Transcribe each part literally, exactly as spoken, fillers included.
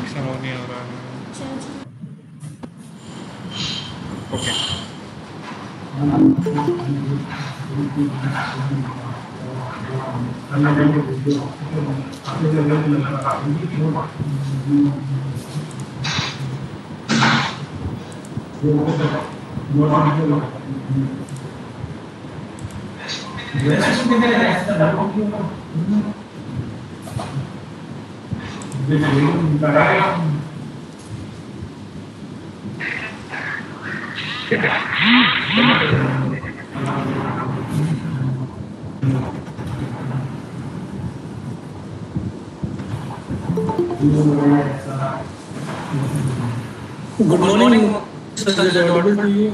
Connection हो नहीं हो रहा है। Okay good morning sir, audible to you,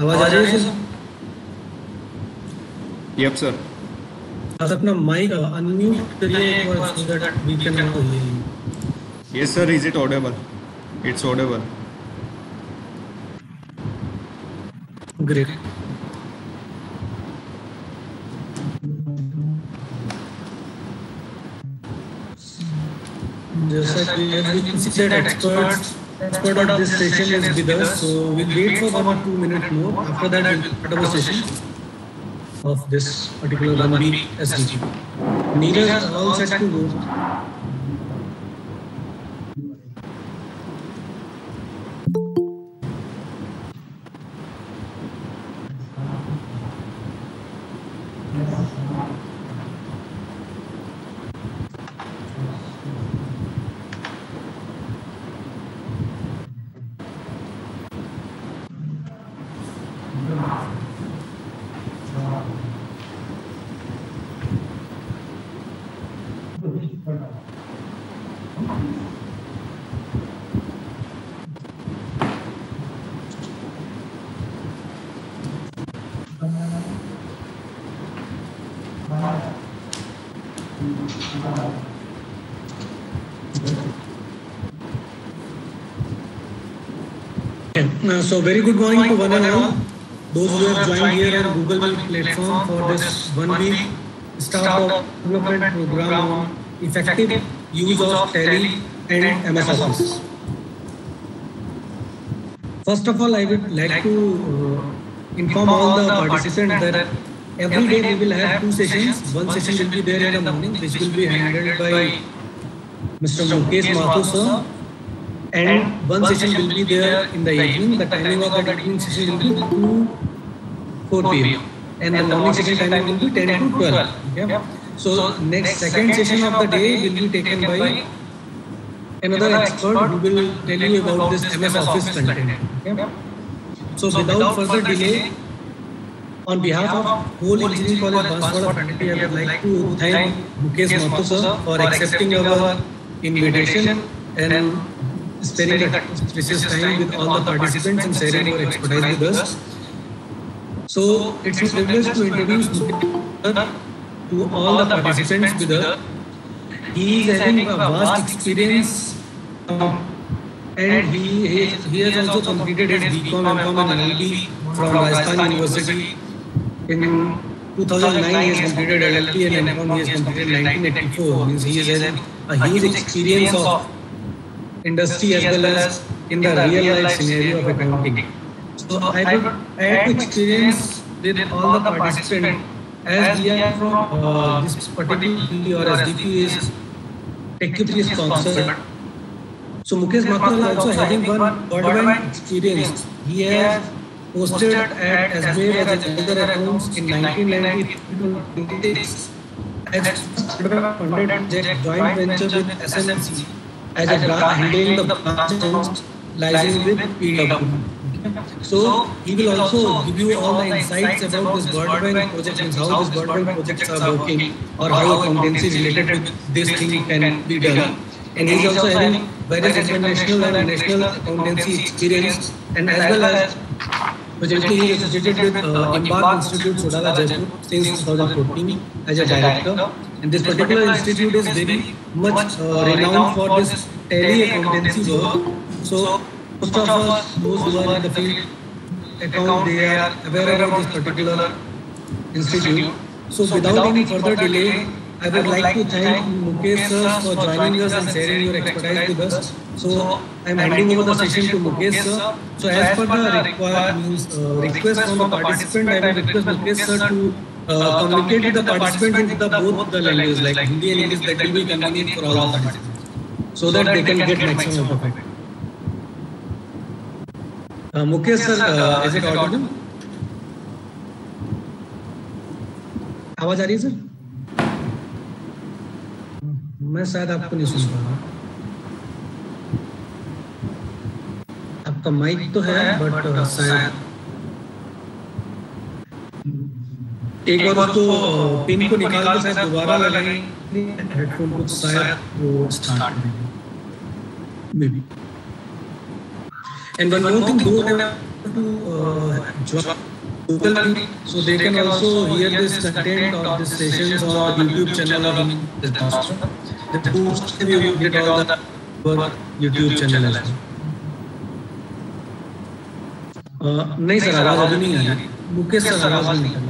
आवाज आ रही है सर? Yup sir. आप अपना माइक अनम्यूट करिए एक बार so that we can hear. Yes sir, is it audible? It's audible. Great. Just like we have said, experts, expert on this session is with us, so we'll wait for about two minutes more. After that, we'll start our session of this particular Ramani S D G. Neeraj has all set to go. So very good morning to one and all. Those who have joined here on Google platform for this one week startup development program on effective use of Tally and M S Office. First of all, I would like to uh, inform all the participants that every day we will have two sessions. One session will be there in the morning, which will be handled by Mister Mukesh Mathur sir. And one session will be there in the evening. The timing of the evening session will be two to four P M and the morning session timing will be ten to twelve. Okay. So next second session of the day will be taken by another expert who will tell you about this M S Office content. Okay. So without further delay, on behalf of whole Engineering College Banswara fraternity, I would like to thank Mukesh Mathur sir for accepting our invitation and spending that precious time with all the participants and sharing your expertise with us. So it's a privilege to introduce to all the participants with us. He is having a vast experience, um, and he, he, he has also completed his B Com, M Com and L L B from Rajasthan University. In two thousand nine, he has completed L L B and M Com. He has completed nineteen eighty-four. Means he has a huge experience of industry as well as in the real life scenario of accounting. So I would add to experience with all the participants, as we are from uh, this particular or S D P is technically sponsored. So Mukesh Mathur is also having one World Bank experience. He has hosted at Ajmer as a chartered accountant in nineteen ninety-three to nineteen ninety-six. As funded joint venture with S M C. As a handling the branch liaising with P W. Okay. So he will also give you all the insights about this World Bank project and how this World Bank projects are working or how accountancy related with this thing can be done. And he is also having various international and national accountancy experience, and as well as presently he is associated with uh, Anbag Institute Udaipur since twenty fourteen as a director. And this particular institute is very much uh, renowned for this Tally accountancy work. So most of us, those who are in the field account, they are aware of this particular institute. So without any further delay, I would, I would like, like to thank Mukesh sir for joining us and sharing your expertise with us. So, so I am handing over the session to Mukesh sir. So, so as per the require, uh, request from the participant, I will request Mukesh sir to uh, communicate with the participants in the both the languages like Hindi and English. That will be convenient for all the participants, so that they can get maximum of it. Uh, Mukesh sir, uh, is it audible? आवाज आ रही है sir? मैं शायद आपको नहीं सुन पा रहा हूँ। आपका माइक तो है बट शायद एक बार तो पिन को निकाल कर शायद दोबारा लगाएंगे हेडफोन को, शायद वो start may be. And one more thing, do have Google, so they can also hear this content of this sessions on YouTube channel of this Banswara. The post you get all the YouTube channel as well. नहीं sir आवाज अभी नहीं आ रही। Mukesh sir आवाज नहीं आ रही।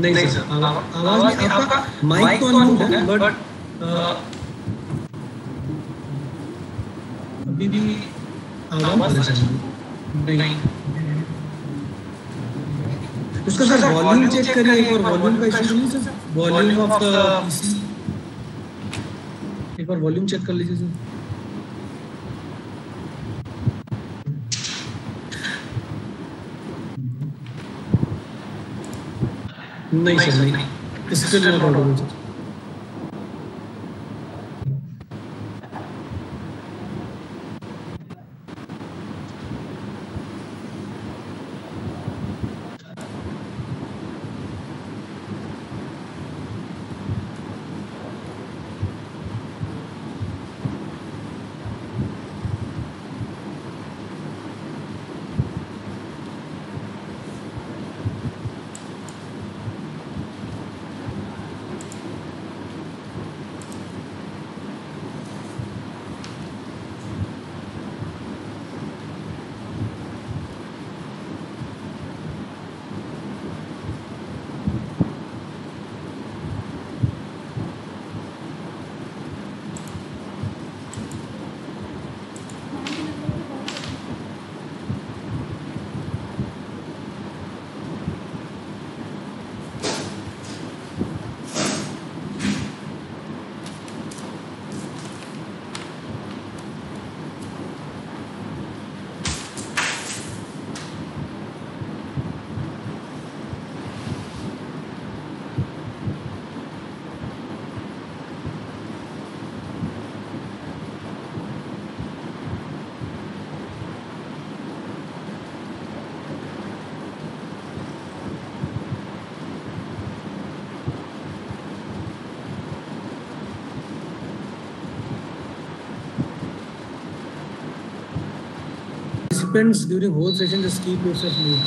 नहीं, नहीं सर आवाज नहीं। आपका माइक तो ऑन है बट अभी भी आवाज नहीं। उसका सर वॉल्यूम चेक करिए एक बार, वॉल्यूम का इशू नहीं सर, वॉल्यूम ऑफ द एक बार वॉल्यूम चेक कर लीजिए सर। नहीं सर नहीं, इसके लिए not audible sir. During whole session, just keep yourself mute.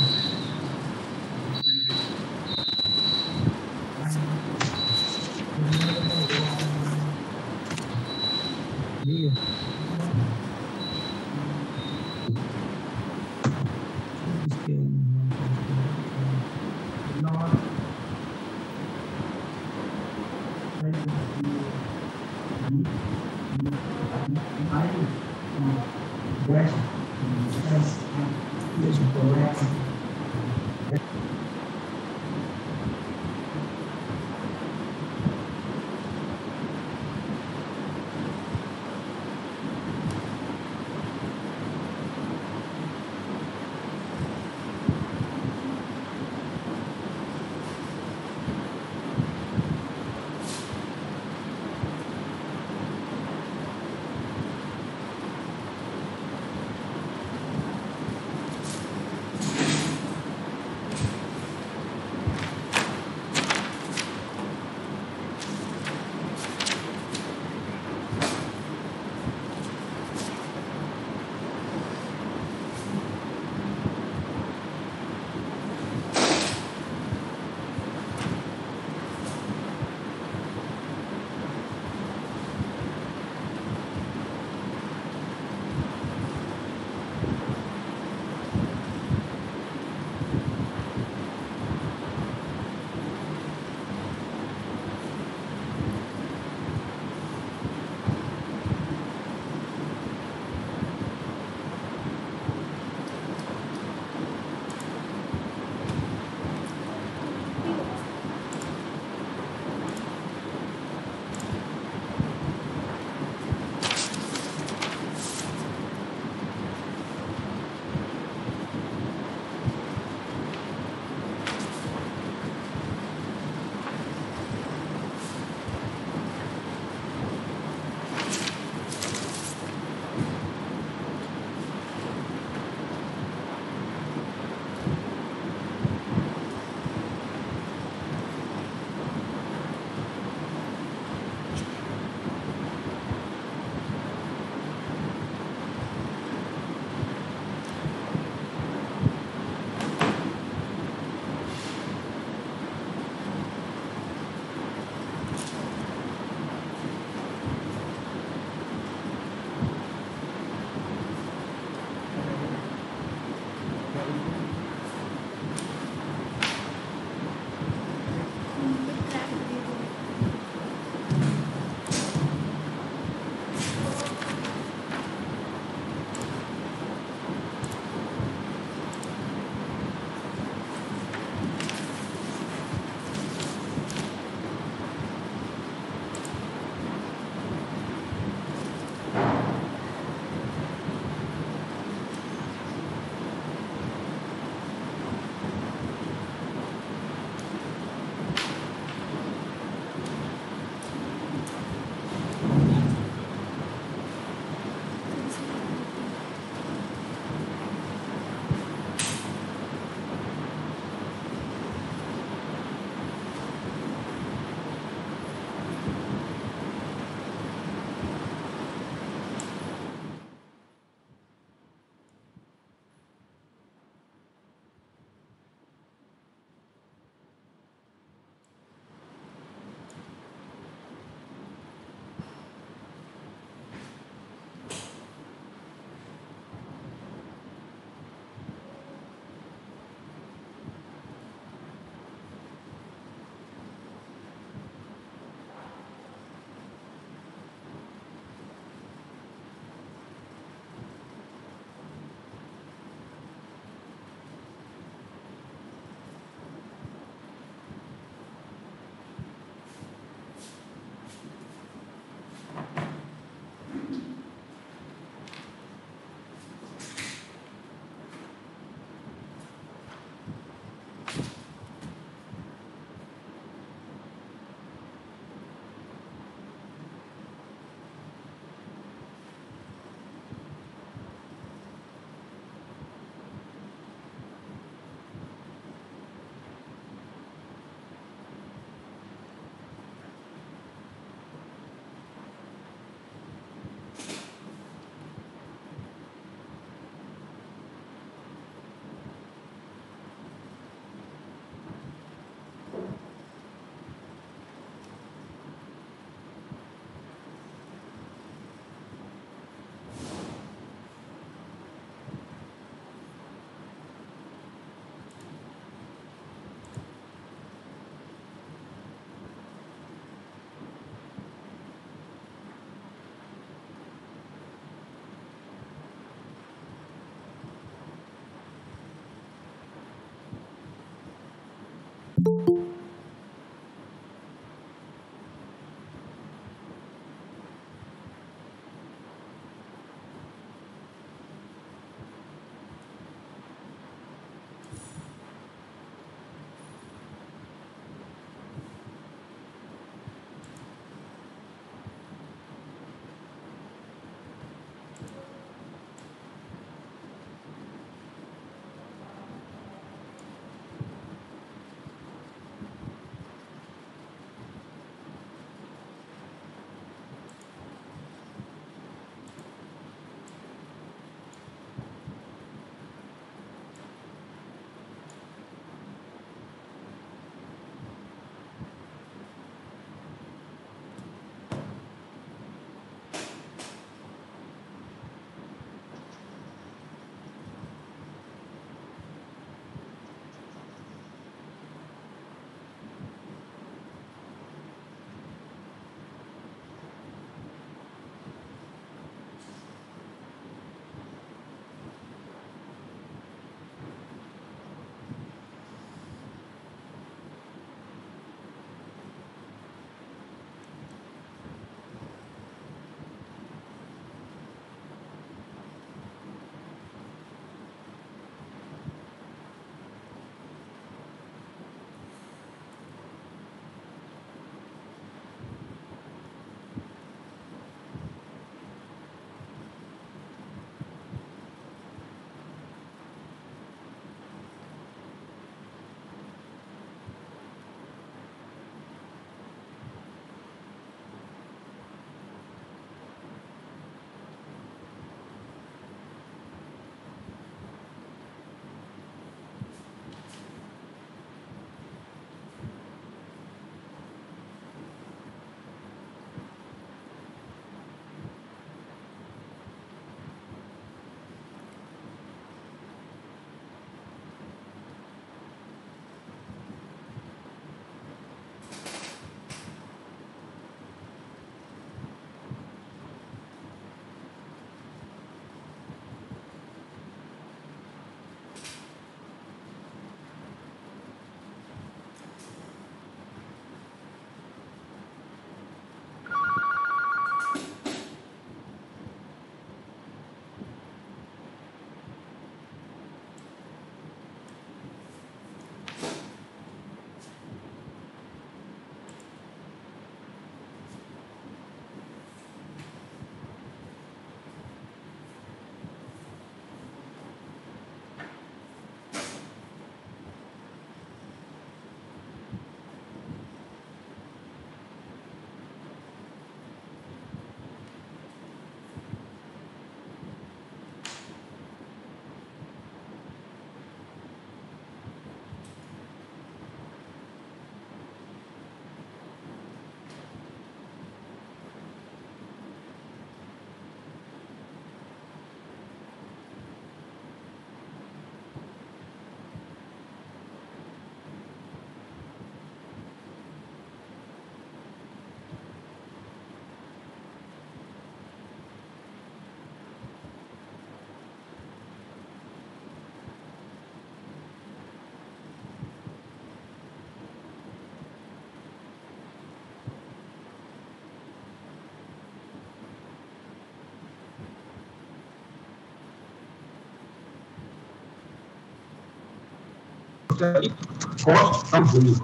Cost कम होगी।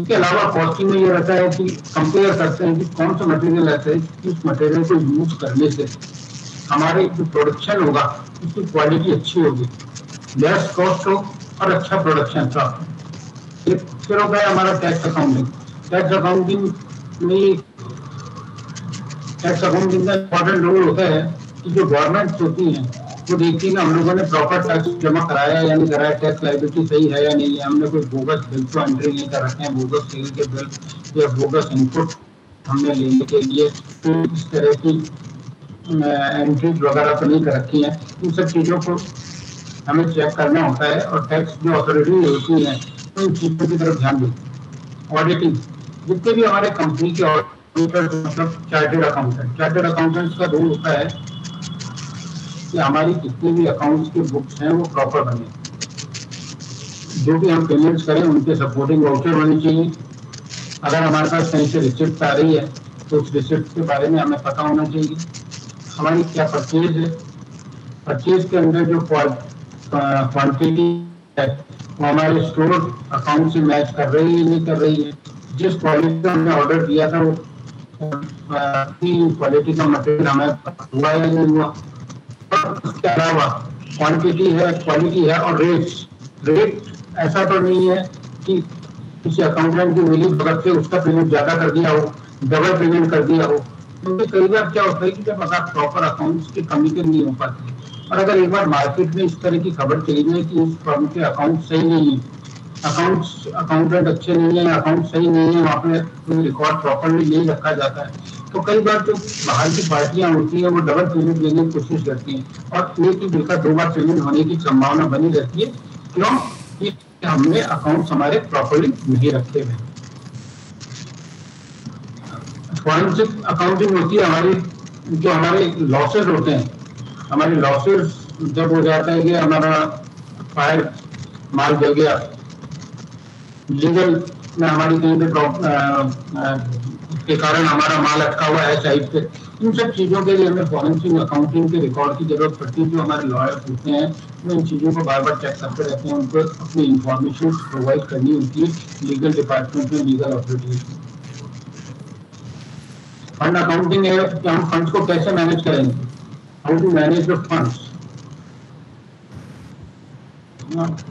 इसके अलावा कॉस्टिंग में यह रहता है कि कंपेयर करते हैं कि कौन सा मटेरियल ऐसा है, किस मटेरियल को यूज करने से हमारे जो प्रोडक्शन होगा उसकी क्वालिटी अच्छी होगी, लेस कॉस्ट हो और अच्छा प्रोडक्शन था। फिर होता है हमारा टैक्स अकाउंटिंग। टैक्स अकाउंटिंग में टैक्स अकाउंटिंग का इम्पोर्टेंट रोल होता है कि जो गवर्नमेंट होती है वो देखती है ना हम लोगों ने प्रॉपर टैक्स जमा कराया या नहीं कराया, टैक्स लाइबिलिटी सही है या नहीं है, हमने कोई बोगस बिल को एंट्री नहीं कर रखे हैं, बोगस सेल के बिल या बोगस इनपुट हमने लेने के लिए इस तरह की एंट्रीज वगैरह तो नहीं कर रखी है। इन सब चीज़ों को हमें चेक करना होता है और टैक्स जो अथॉरिटी होती है तो उन चीज़ों की तरफ ध्यान दें। ऑडिटिंग, जितने भी हमारे कंपनी के ऑडिटर्स मतलब चार्टेड अकाउंटेंट, चार्टेड अकाउंटेंट्स का रोल होता है कि हमारी जितने भी अकाउंट्स के बुक्स हैं वो प्रॉपर बने, जो भी हम पेमेंट्स करें उनके सपोर्टिंग वाउचर होने चाहिए। अगर हमारे पास कहीं से रिसिप्ट आ रही है तो उस रिसिप्ट के बारे में हमें पता होना चाहिए। हमारी क्या परचेज है, परचेज के अंदर जो क्वान्टिटी है वो हमारे स्टोर अकाउंट से मैच कर रही है नहीं कर रही है, जिस क्वालिटी का हमने ऑर्डर दिया था वो क्वालिटी का मटेरियल हमें हुआ या नहीं हुआ। और इसके अलावा क्वांटिटी है, क्वालिटी है और रेट्स। रेट ऐसा तो नहीं है कि किसी अकाउंटेंट की मिली भगत से उसका पेमेंट ज़्यादा कर दिया हो, डबल पेमेंट कर दिया हो, क्योंकि कई बार क्या होता है कि जब अगर प्रॉपर अकाउंट्स की कमी के नहीं हो पाती और अगर एक बार मार्केट में इस तरह की खबर चली गई कि उस फर्म के अकाउंट सही नहीं है, अकाउंट्स अकाउंटेंट अच्छे नहीं है, अकाउंट सही नहीं है, वहाँ पे रिकॉर्ड प्रॉपरली नहीं रखा जाता है, तो कई बार जो बाहर की पार्टियाँ होती हैं वो डबल पेमेंट लेने की कोशिश करती हैं और एक ही बिल का दो बार पेमेंट होने की संभावना बनी रहती है, क्योंकि हमने अकाउंट्स हमारे प्रॉपरली नहीं रखे हुए। फॉरेंसिक अकाउंटिंग होती है हमारी, जो हमारे लॉसेज होते हैं, हमारे लॉसेज जब हो जाता है कि हमारा फायर माल जल गया, लीगल में हमारी कहीं पे के कारण हमारा माल अटका हुआ है साइड पे, इन सब चीज़ों के लिए हमें फॉरेंसिक अकाउंटिंग के रिकॉर्ड की जरूरत पड़ती है। जो हमारे लॉयर्स होते हैं वो इन चीज़ों को बार बार चेक करते रहते हैं, उनको अपनी इंफॉर्मेशन प्रोवाइड करनी होती है लीगल डिपार्टमेंट में, लीगल ऑथोरिटीज। फंड अकाउंटिंग है कि हम फंड को कैसे मैनेज करेंगे, how to manage the funds.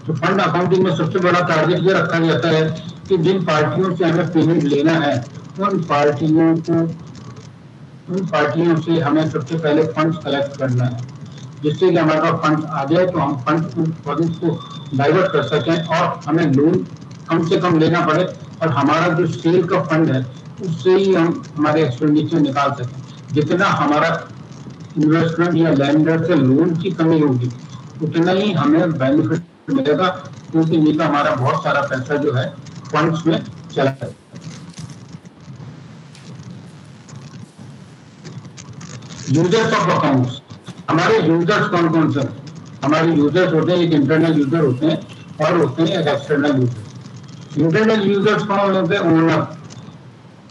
तो फंड अकाउंटिंग में सबसे बड़ा टारगेट ये रखा जाता है कि जिन पार्टियों से हमें पेमेंट लेना है उन पार्टियों को उन पार्टियों से हमें सबसे पहले फंड्स कलेक्ट करना है, जिससे कि हमारे पास फंड आ जाए तो हम फंड उन प्रोजेक्ट को डाइवर्ट कर सकें और हमें लोन कम से कम लेना पड़े और हमारा जो सेल का फंड है उससे ही हम हमारे एक्सपेंडिचर निकाल सकें। जितना हमारा इन्वेस्टमेंट या लैंडर से लोन की कमी होगी उतना ही हमें बेनिफिट मिलेगा, क्योंकि नहीं तो हमारा बहुत सारा पैसा जो है फंड्स में चला जाएगा। यूजर्स ऑफ अकाउंट्स, हमारे यूजर्स कौन कौन से? हमारे यूजर्स होते हैं एक इंटरनल यूजर होते हैं और होते हैं एक एक्सटर्नल यूजर। इंटरनल यूजर्स कौन होते हैं? ओनर,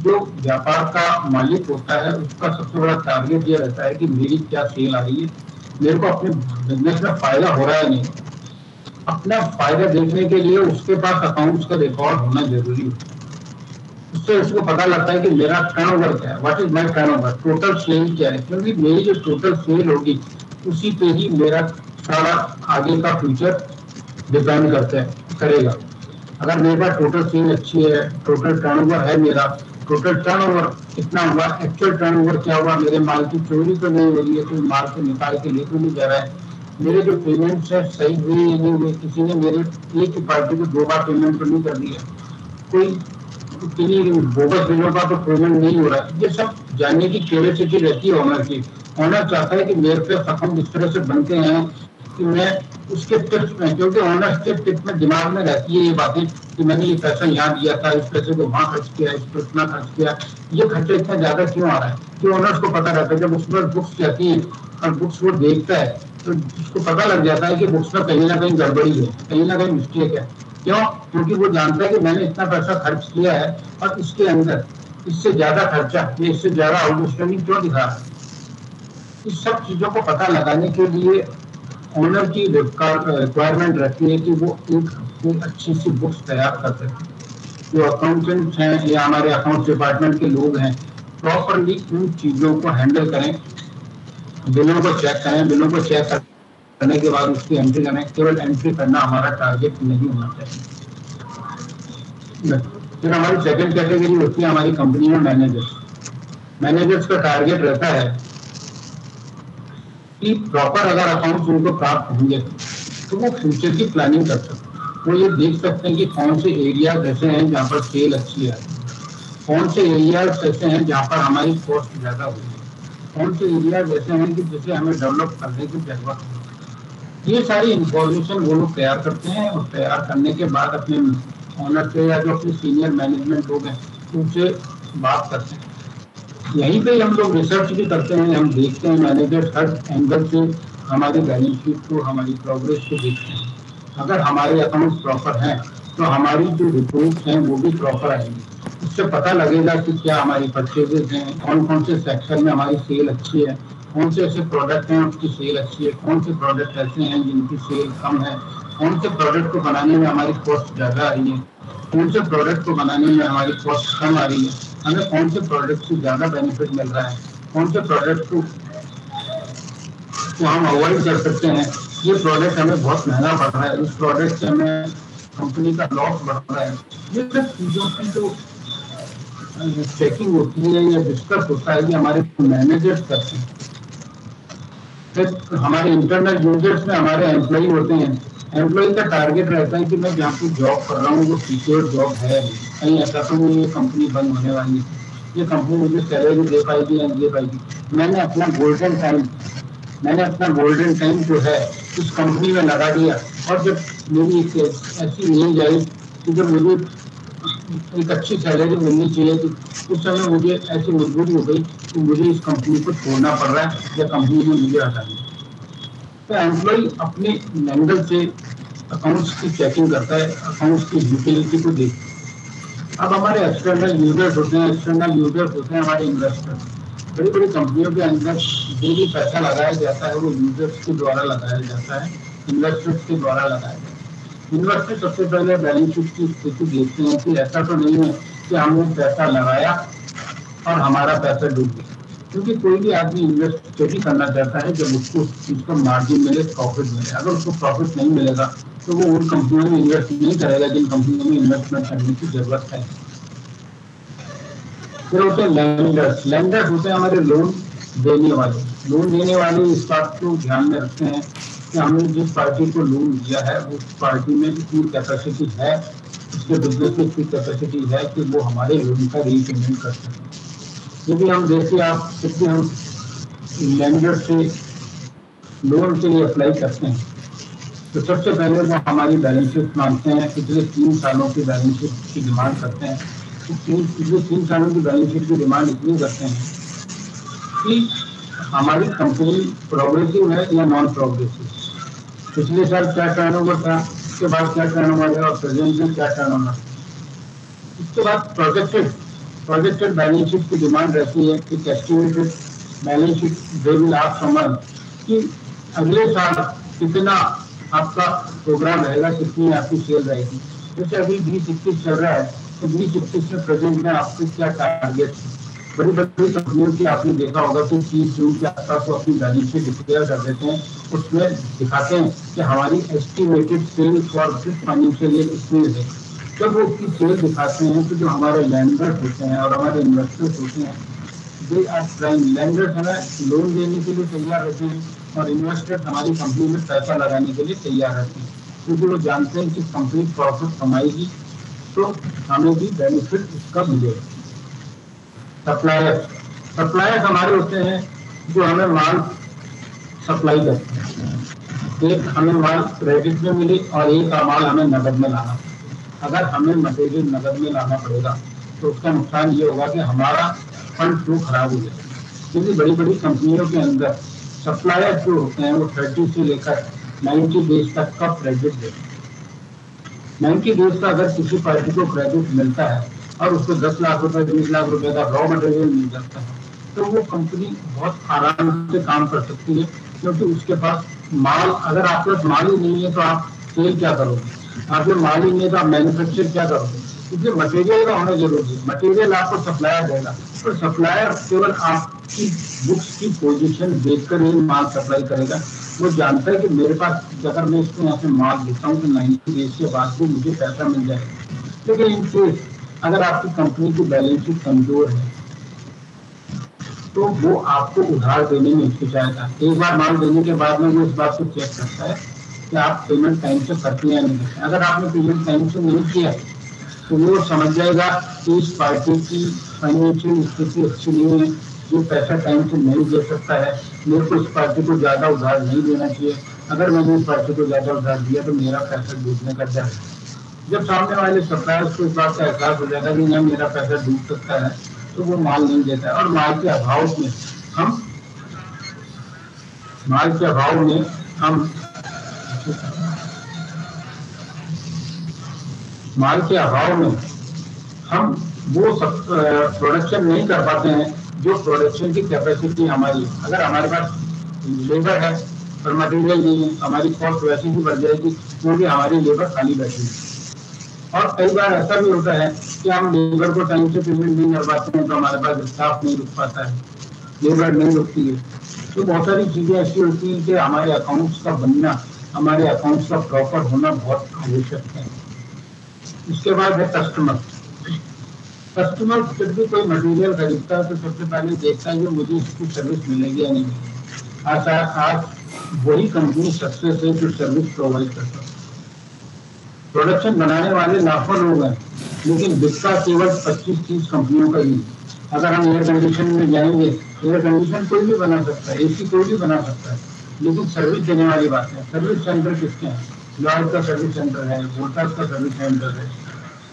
जो व्यापार का मालिक होता है, उसका सबसे बड़ा टारगेट ये रहता है कि मेरी क्या सेल आ रही है, मेरे को अपने बिजनेस में फायदा हो रहा है नहीं। अपना फायदा देखने के लिए उसके पास अकाउंट्स का रिकॉर्ड होना जरूरी है, उससे उसको पता लगता है कि मेरा टर्नओवर क्या है, what is my turnover, total sale क्या है, क्योंकि मेरी जो टोटल सेल होगी उसी पे ही मेरा सारा आगे का फ्यूचर डिपेंड करता है करेगा। अगर मेरे पास टोटल सेल अच्छी है, टोटल टर्नओवर है, मेरा टोटल टर्नओवर कितना हुआ, एक्चुअल टर्नओवर क्या हुआ, मेरे माल की चोरी तो नहीं हो रही है, कोई माल को निकाल के लेकर नहीं जा रहा है, मेरे जो पेमेंट्स है सही हुई या नहीं हुई, किसी ने मेरे एक ही पार्टी को दो बार पेमेंट तो नहीं कर दिया, कोई किसी बोगस बिलों का तो पेमेंट नहीं हो रहा है, ये सब जानने की क्यूरियोसिटी रहती है ऑनर की। ऑनर चाहता है कि मेरे पे अकाउंट इस तरह से बनते हैं कि मैं उसके टिप्स में, क्योंकि ऑनर्स के टिप में दिमाग में रहती है ये बातें कि मैंने ये पैसा यहाँ दिया था, इस पैसे को वहाँ खर्च किया, इस पर इतना खर्च किया, ये खर्चा इतना ज़्यादा क्यों आ रहा है, कि ऑनर्स को पता रहता है। जब उस पर बुक्स जाती है और बुक्स वो देखता है तो उसको पता लग जाता है कि बुक्स में कहीं ना कहीं गड़बड़ी है, कहीं ना कहीं मिस्टेक है। क्यों? क्योंकि वो जानता है कि मैंने इतना पैसा खर्च किया है और इसके अंदर इससे ज़्यादा खर्चा, इससे ज़्यादा आउटस्टैंडिंग क्यों दिखा रहा है। इस सब चीज़ों को पता लगाने के लिए ऑनर की रिक्वायरमेंट रहती है कि वो एक अपनी अच्छी सी बुक्स तैयार कर सकें। जो अकाउंटेंट्स हैं या हमारे अकाउंट्स डिपार्टमेंट के लोग हैं, प्रॉपरली उन चीज़ों को हैंडल करें, बिलों को चेक करें, बिलों को चेक करने के बाद उसकी एंट्री करें। केवल एंट्री करना हमारा टारगेट नहीं होना चाहिए। फिर हमारी सेकेंड कैटेगरी होती है हमारी कंपनी में मैनेजर्स। मैनेजर्स का टारगेट रहता है कि प्रॉपर अगर अकाउंट्स उनको प्राप्त होंगे तो वो फ्यूचर की प्लानिंग कर सकते हैं। वो ये देख सकते हैं कि कौन से एरिया ऐसे हैं जहाँ पर सेल अच्छी है, कौन से एरिया ऐसे हैं जहाँ पर हमारी कॉस्ट ज़्यादा होगी, कौन से एरिया ऐसे हैं कि जिसे हमें डेवलप करने की जरूरत है। ये सारी इंफॉर्मेशन वो लोग तैयार करते हैं और तैयार करने के बाद अपने ऑनर से या जो अपने सीनियर मैनेजमेंट लोग हैं उनसे बात करते हैं। यहीं पे हम लोग रिसर्च भी करते हैं, हम देखते हैं मैनेजर हर एंगल से हमारी बैलेंस शीट को, हमारी प्रोग्रेस को देखते हैं। अगर हमारे अकाउंट्स प्रॉपर हैं तो हमारी जो रिपोर्ट्स हैं वो भी प्रॉपर आएंगी। इससे पता लगेगा कि क्या हमारी परचेजेज हैं, कौन कौन से सेक्शन में हमारी सेल अच्छी है, कौन से ऐसे प्रोडक्ट हैं उसकी सेल अच्छी है, कौन से प्रोडक्ट ऐसे हैं जिनकी सेल कम है, कौन से प्रोडक्ट को बनाने में हमारी कॉस्ट ज़्यादा आ रही है, कौन से प्रोडक्ट को बनाने में हमारी कॉस्ट कम आ रही है, हमें कौन से प्रोडक्ट से ज़्यादा बेनिफिट मिल रहा है, कौन से प्रोडक्ट को तो हम अवॉइड कर सकते हैं। ये प्रोडक्ट हमें बहुत महंगा पड़ रहा है, उस प्रोडक्ट से हमें कंपनी का लॉस बढ़ रहा है। ये सब चीज़ों की जो चेकिंग होती है या डिस्कस होता है ये हमारे मैनेजर्स करते हैं। फिर हमारे इंटरनल यूजर्स में हमारे एम्प्लॉई होते हैं। एम्प्लॉई का टारगेट रहता है कि मैं जहाँ पर जॉब कर रहा हूँ वो सिक्योर जॉब है, कहीं ऐसा तो ये कंपनी बंद होने वाली है, ये कंपनी मुझे सैलरी दे पाएगी या दे पाएगी। मैंने अपना गोल्डन टाइम मैंने अपना गोल्डन टाइम जो है उस कंपनी में लगा दिया और जब मेरी ऐसी नींद आई कि जब मुझे एक अच्छी सैलरी मिलनी चाहिए तो उस समय मुझे ऐसी मजबूरी हो गई कि मुझे इस कंपनी को छोड़ना पड़ रहा है या कंपनी में मुझे हटाना। तो एम्प्लॉई अपने एंगल से अकाउंट्स की चेकिंग करता है, अकाउंट्स की यूटिलिटी को देखता है। अब हमारे एक्सटर्नल यूजर्स होते हैं, एक्सटर्नल यूजर्स होते हैं हमारे इन्वेस्टर्स। बड़ी बड़ी कंपनियों के अंदर जो भी पैसा लगाया जाता है वो यूजर्स के द्वारा लगाया जाता है, इन्वेस्टर्स के द्वारा लगाया जाता है। इन्वेस्टर सबसे पहले बैलेंस शीट की स्थिति देखते हैं कि ऐसा तो नहीं है कि हमने पैसा लगाया और हमारा पैसा डूब गया, क्योंकि कोई भी आदमी इन्वेस्ट तभी करना चाहता है जब उसको उसका मार्जिन मिले, प्रॉफिट मिले। अगर उसको प्रॉफिट नहीं मिलेगा तो वो उन कंपनियों में इन्वेस्ट नहीं करेगा जिन कंपनियों में इन्वेस्टमेंट करने की जरूरत है। फिर होते हैं लेंडर्स। लेंडर्स होते हैं हमारे लोन देने वाले। लोन देने वाले इस बात को ध्यान में रखते हैं कि हमने जिस पार्टी को लोन दिया है उस पार्टी में इतनी कैपेसिटी है, उसके बिजनेस में इतनी कैपेसिटी है कि वो हमारे लोन का रीपेमेंट कर सकें। यदि हम देखिए आप कितने हम लैंडर से लोन के लिए अप्लाई करते हैं तो सबसे पहले वो हमारी बैलेंस शीट मांगते हैं, पिछले तीन सालों की बैलेंस शीट की डिमांड करते हैं। तो तीन पिछले तीन सालों की बैलेंस शीट की डिमांड इतनी करते हैं कि हमारी कंपनी प्रोग्रेसिव है या नॉन प्रोग्रेसिव, पिछले साल क्या टर्नओवर था, उसके बाद क्या टर्नओवर है और प्रेजेंट में क्या टर्नओवर है। उसके बाद प्रोजेक्टेड प्रोजेक्टेड बैलेंस शीट की डिमांड रहती है कि estimated balance sheet they will आप समझ कि अगले साल कितना आपका प्रोग्राम रहेगा, कितनी आपकी सेल रहेगी। जैसे अभी बीस इक्कीस चल रहा है तो बीस इक्कीस में प्रेजेंट में आपके क्या टारगेट है। बड़ी बड़ी कंपनियों की आपने देखा होगा कि तीस जून के आसपास वो अपनी बैलेंस शीट डिक्लेयर कर देते हैं, उसमें दिखाते हैं कि हमारी estimated sale for this financial year इतनी है। जब वो उसकी सेल दिखाते हैं तो जो हमारे लैंडर्स होते हैं और हमारे इन्वेस्टर्स होते हैं दे आर प्राइम। लैंडर्स हमें लोन देने के लिए तैयार रहते हैं और इन्वेस्टर्स हमारी कंपनी में पैसा लगाने के लिए तैयार रहते हैं, क्योंकि वो जानते हैं कि कंपनी प्रॉफिट कमाएगी तो हमें भी बेनिफिट उसका मिलेगा। सप्लायर सप्लायर हमारे होते हैं जो हमें माल सप्लाई करते हैं। एक हमें माल क्रेडिट में मिले और एक माल हमें नकद में लाना। अगर हमें मटेरियल नगद में लाना पड़ेगा तो उसका नुकसान ये होगा कि हमारा फंड फ्लो खराब हो जाएगा, क्योंकि बड़ी बड़ी कंपनियों के अंदर सप्लायर जो होते हैं वो थर्टी से लेकर नाइन्टी डेज तक का क्रेडिट देते हैं। नाइन्टी डेज का अगर किसी पार्टी को क्रेडिट मिलता है और उसको दस लाख रुपए बीस लाख रुपए का रॉ मटेरियल मिल जाता है तो वो कंपनी बहुत आराम से काम कर सकती है, क्योंकि उसके पास माल अगर आपके पास माल ही नहीं है तो आप सेल क्या करोगे, आपके माल ही नहीं है तो आप मैन्युफैक्चर क्या करोगे। इसलिए मटेरियल का होना जरूरी है, मटेरियल आपको सप्लायर देगा और सप्लायर केवल आपकी बुक्स की पोजीशन देखकर ही माल सप्लाई करेगा। वो जानता है कि मेरे पास अगर मैं इसको यहाँ से माल देता हूँ तो नाइन्टी डेज के बाद को मुझे पैसा मिल जाएगा। लेकिन इन केस अगर आपकी कंपनी की बैलेंस शीट कमजोर है तो वो आपको उधार देने में हिचकिचाएगा। एक बार माल देने के बाद में वो इस बात को चेक करता है कि आप पेमेंट टाइम से करते हैं या नहीं करते। अगर आपने पेमेंट टाइम से नहीं किया तो वो समझ जाएगा कि इस पार्टी की फाइनेंशियल स्थिति अच्छी नहीं है, जो पैसा टाइम से नहीं दे सकता है, मेरे को इस पार्टी को ज़्यादा उधार नहीं देना चाहिए। अगर मैंने इस पार्टी को ज़्यादा उधार दिया तो मेरा पैसा डूबने का डर है। जब सामने वाले सप्लायर्स को इस बात का एहसास हो जाएगा कि ना मेरा पैसा डूब सकता है तो वो माल नहीं देता है। और माल के अभाव में हम माल के अभाव में हम माल के अभाव में हम वो सब प्रोडक्शन नहीं कर पाते हैं जो प्रोडक्शन की कैपेसिटी हमारी। अगर हमारे पास लेबर है पर मटेरियल नहीं है, हमारी कॉस्ट वैसे ही बढ़ जाएगी क्योंकि हमारी लेबर खाली बैठी है। और कई बार ऐसा भी होता है कि हम लेबर को टाइम से पेमेंट नहीं कर पाते हैं तो हमारे पास स्टाफ नहीं रुक पाता है, लेबर नहीं रुकती है। तो बहुत सारी चीज़ें ऐसी होती हैं कि हमारे अकाउंट्स का बनना, हमारे अकाउंट्स का प्रॉपर होना बहुत आवश्यक है। उसके बाद है कस्टमर। कस्टमर जब भी कोई मटेरियल खरीदता है तो सबसे पहले देखता है कि मुझे इसकी सर्विस मिलेगी या नहीं मिलेगी। आज आज वही कंपनी सक्सेस है जो सर्विस प्रोवाइड करता है। प्रोडक्शन बनाने वाले लाखों लोग हैं लेकिन बिकता केवल पच्चीस तीस कंपनियों का ही। अगर हम एयर कंडीशन में जाएंगे, एयर कंडीशन कोई भी बना सकता है, एसी कोई भी बना सकता है, लेकिन सर्विस देने वाली बात है। सर्विस सेंटर किसके हैं? लॉयड का सर्विस सेंटर है, वोल्टास का सर्विस सेंटर है,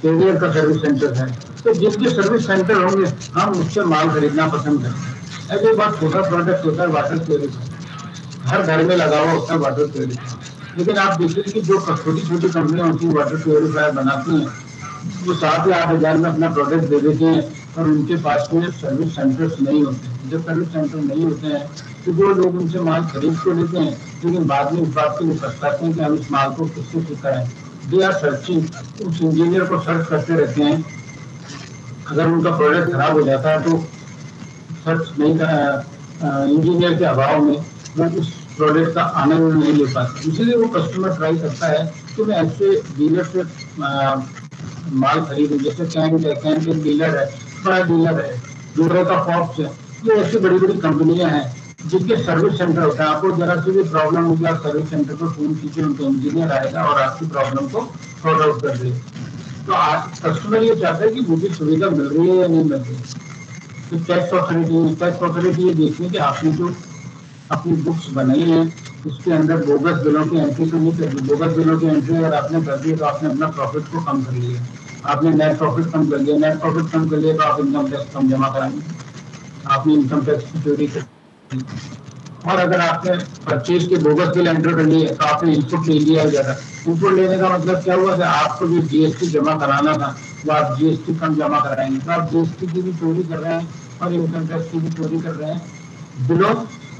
टेरियर का सर्विस सेंटर है। तो जिसके सर्विस सेंटर होंगे हम उससे माल खरीदना पसंद करेंगे। ऐसे बहुत छोटा प्रोडक्ट होता है वाटर प्योरीफायर, हर घर में लगा हुआ होता है वाटर प्योरीफायर। लेकिन आप देखिए कि जो छोटी छोटी कंपनियां उनकी वाटर प्योरीफायर बनाती हैं वो सात या आठ हज़ार में अपना प्रोडक्ट दे देते हैं और उनके पास में सर्विस सेंटर्स नहीं होते। जब सर्विस सेंटर नहीं होते हैं तो वो लोग उनसे माल खरीद को लेते हैं लेकिन बाद में इस बात के लिए पछताते हैं कि हम इस माल को किससे सीखा है। दे आर सर्चिंग, उस इंजीनियर को सर्च करते रहते हैं। अगर उनका प्रोडक्ट खराब हो जाता है तो सर्च नहीं कर इंजीनियर के अभाव में वो उस प्रोडक्ट का आनंद नहीं ले पाता। इसलिए वो कस्टमर ट्राई करता है कि मैं ऐसे डीलर से माल खरीदूँ। जैसे कैंट है, कैंट एक डीलर है, बड़ा डीलर है, डोरे का फॉक्स है। ये ऐसी बड़ी बड़ी कंपनियां हैं जिनके सर्विस सेंटर होता है। आपको जरा सी भी प्रॉब्लम होगी आप सर्विस सेंटर पर फोन कीजिए, उनका इंजीनियर आएगा और आपकी प्रॉब्लम को सॉर्ट आउट कर दे। तो आज कस्टमर ये चाहता है कि मुझे सुविधा मिल रही है या नहीं मिल रही है। तो टैक्स अथॉरिटी टैक्स अथॉरिटी ये देखने की आपने जो अपनी बुक्स बनाई है उसके अंदर बोगस बिलों की एंट्री तो नहीं करती। बोगस बिलों की एंट्री अगर आपने कर दी तो आपने अपना प्रॉफिट को कम कर लिया, आपने नेट प्रॉफिट कम कर लिया। नेट प्रॉफिट कम कर लिया तो आप इनकम टैक्स कम जमा कराएंगे, आपने इनकम टैक्स की चोरी कर दी। और अगर आपने परचेज के बोगस बिल एंट्री कर लिए तो आपने इनपुट ले लिया ज़्यादा। इनपुट लेने का मतलब क्या हुआ कि आपको जो जी एस टी जमा कराना था वो आप जी एस टी कम जमा कराएंगे। तो आप जी एस टी की भी चोरी कर रहे हैं और इनकम टैक्स की भी चोरी कर रहे हैं। बिलो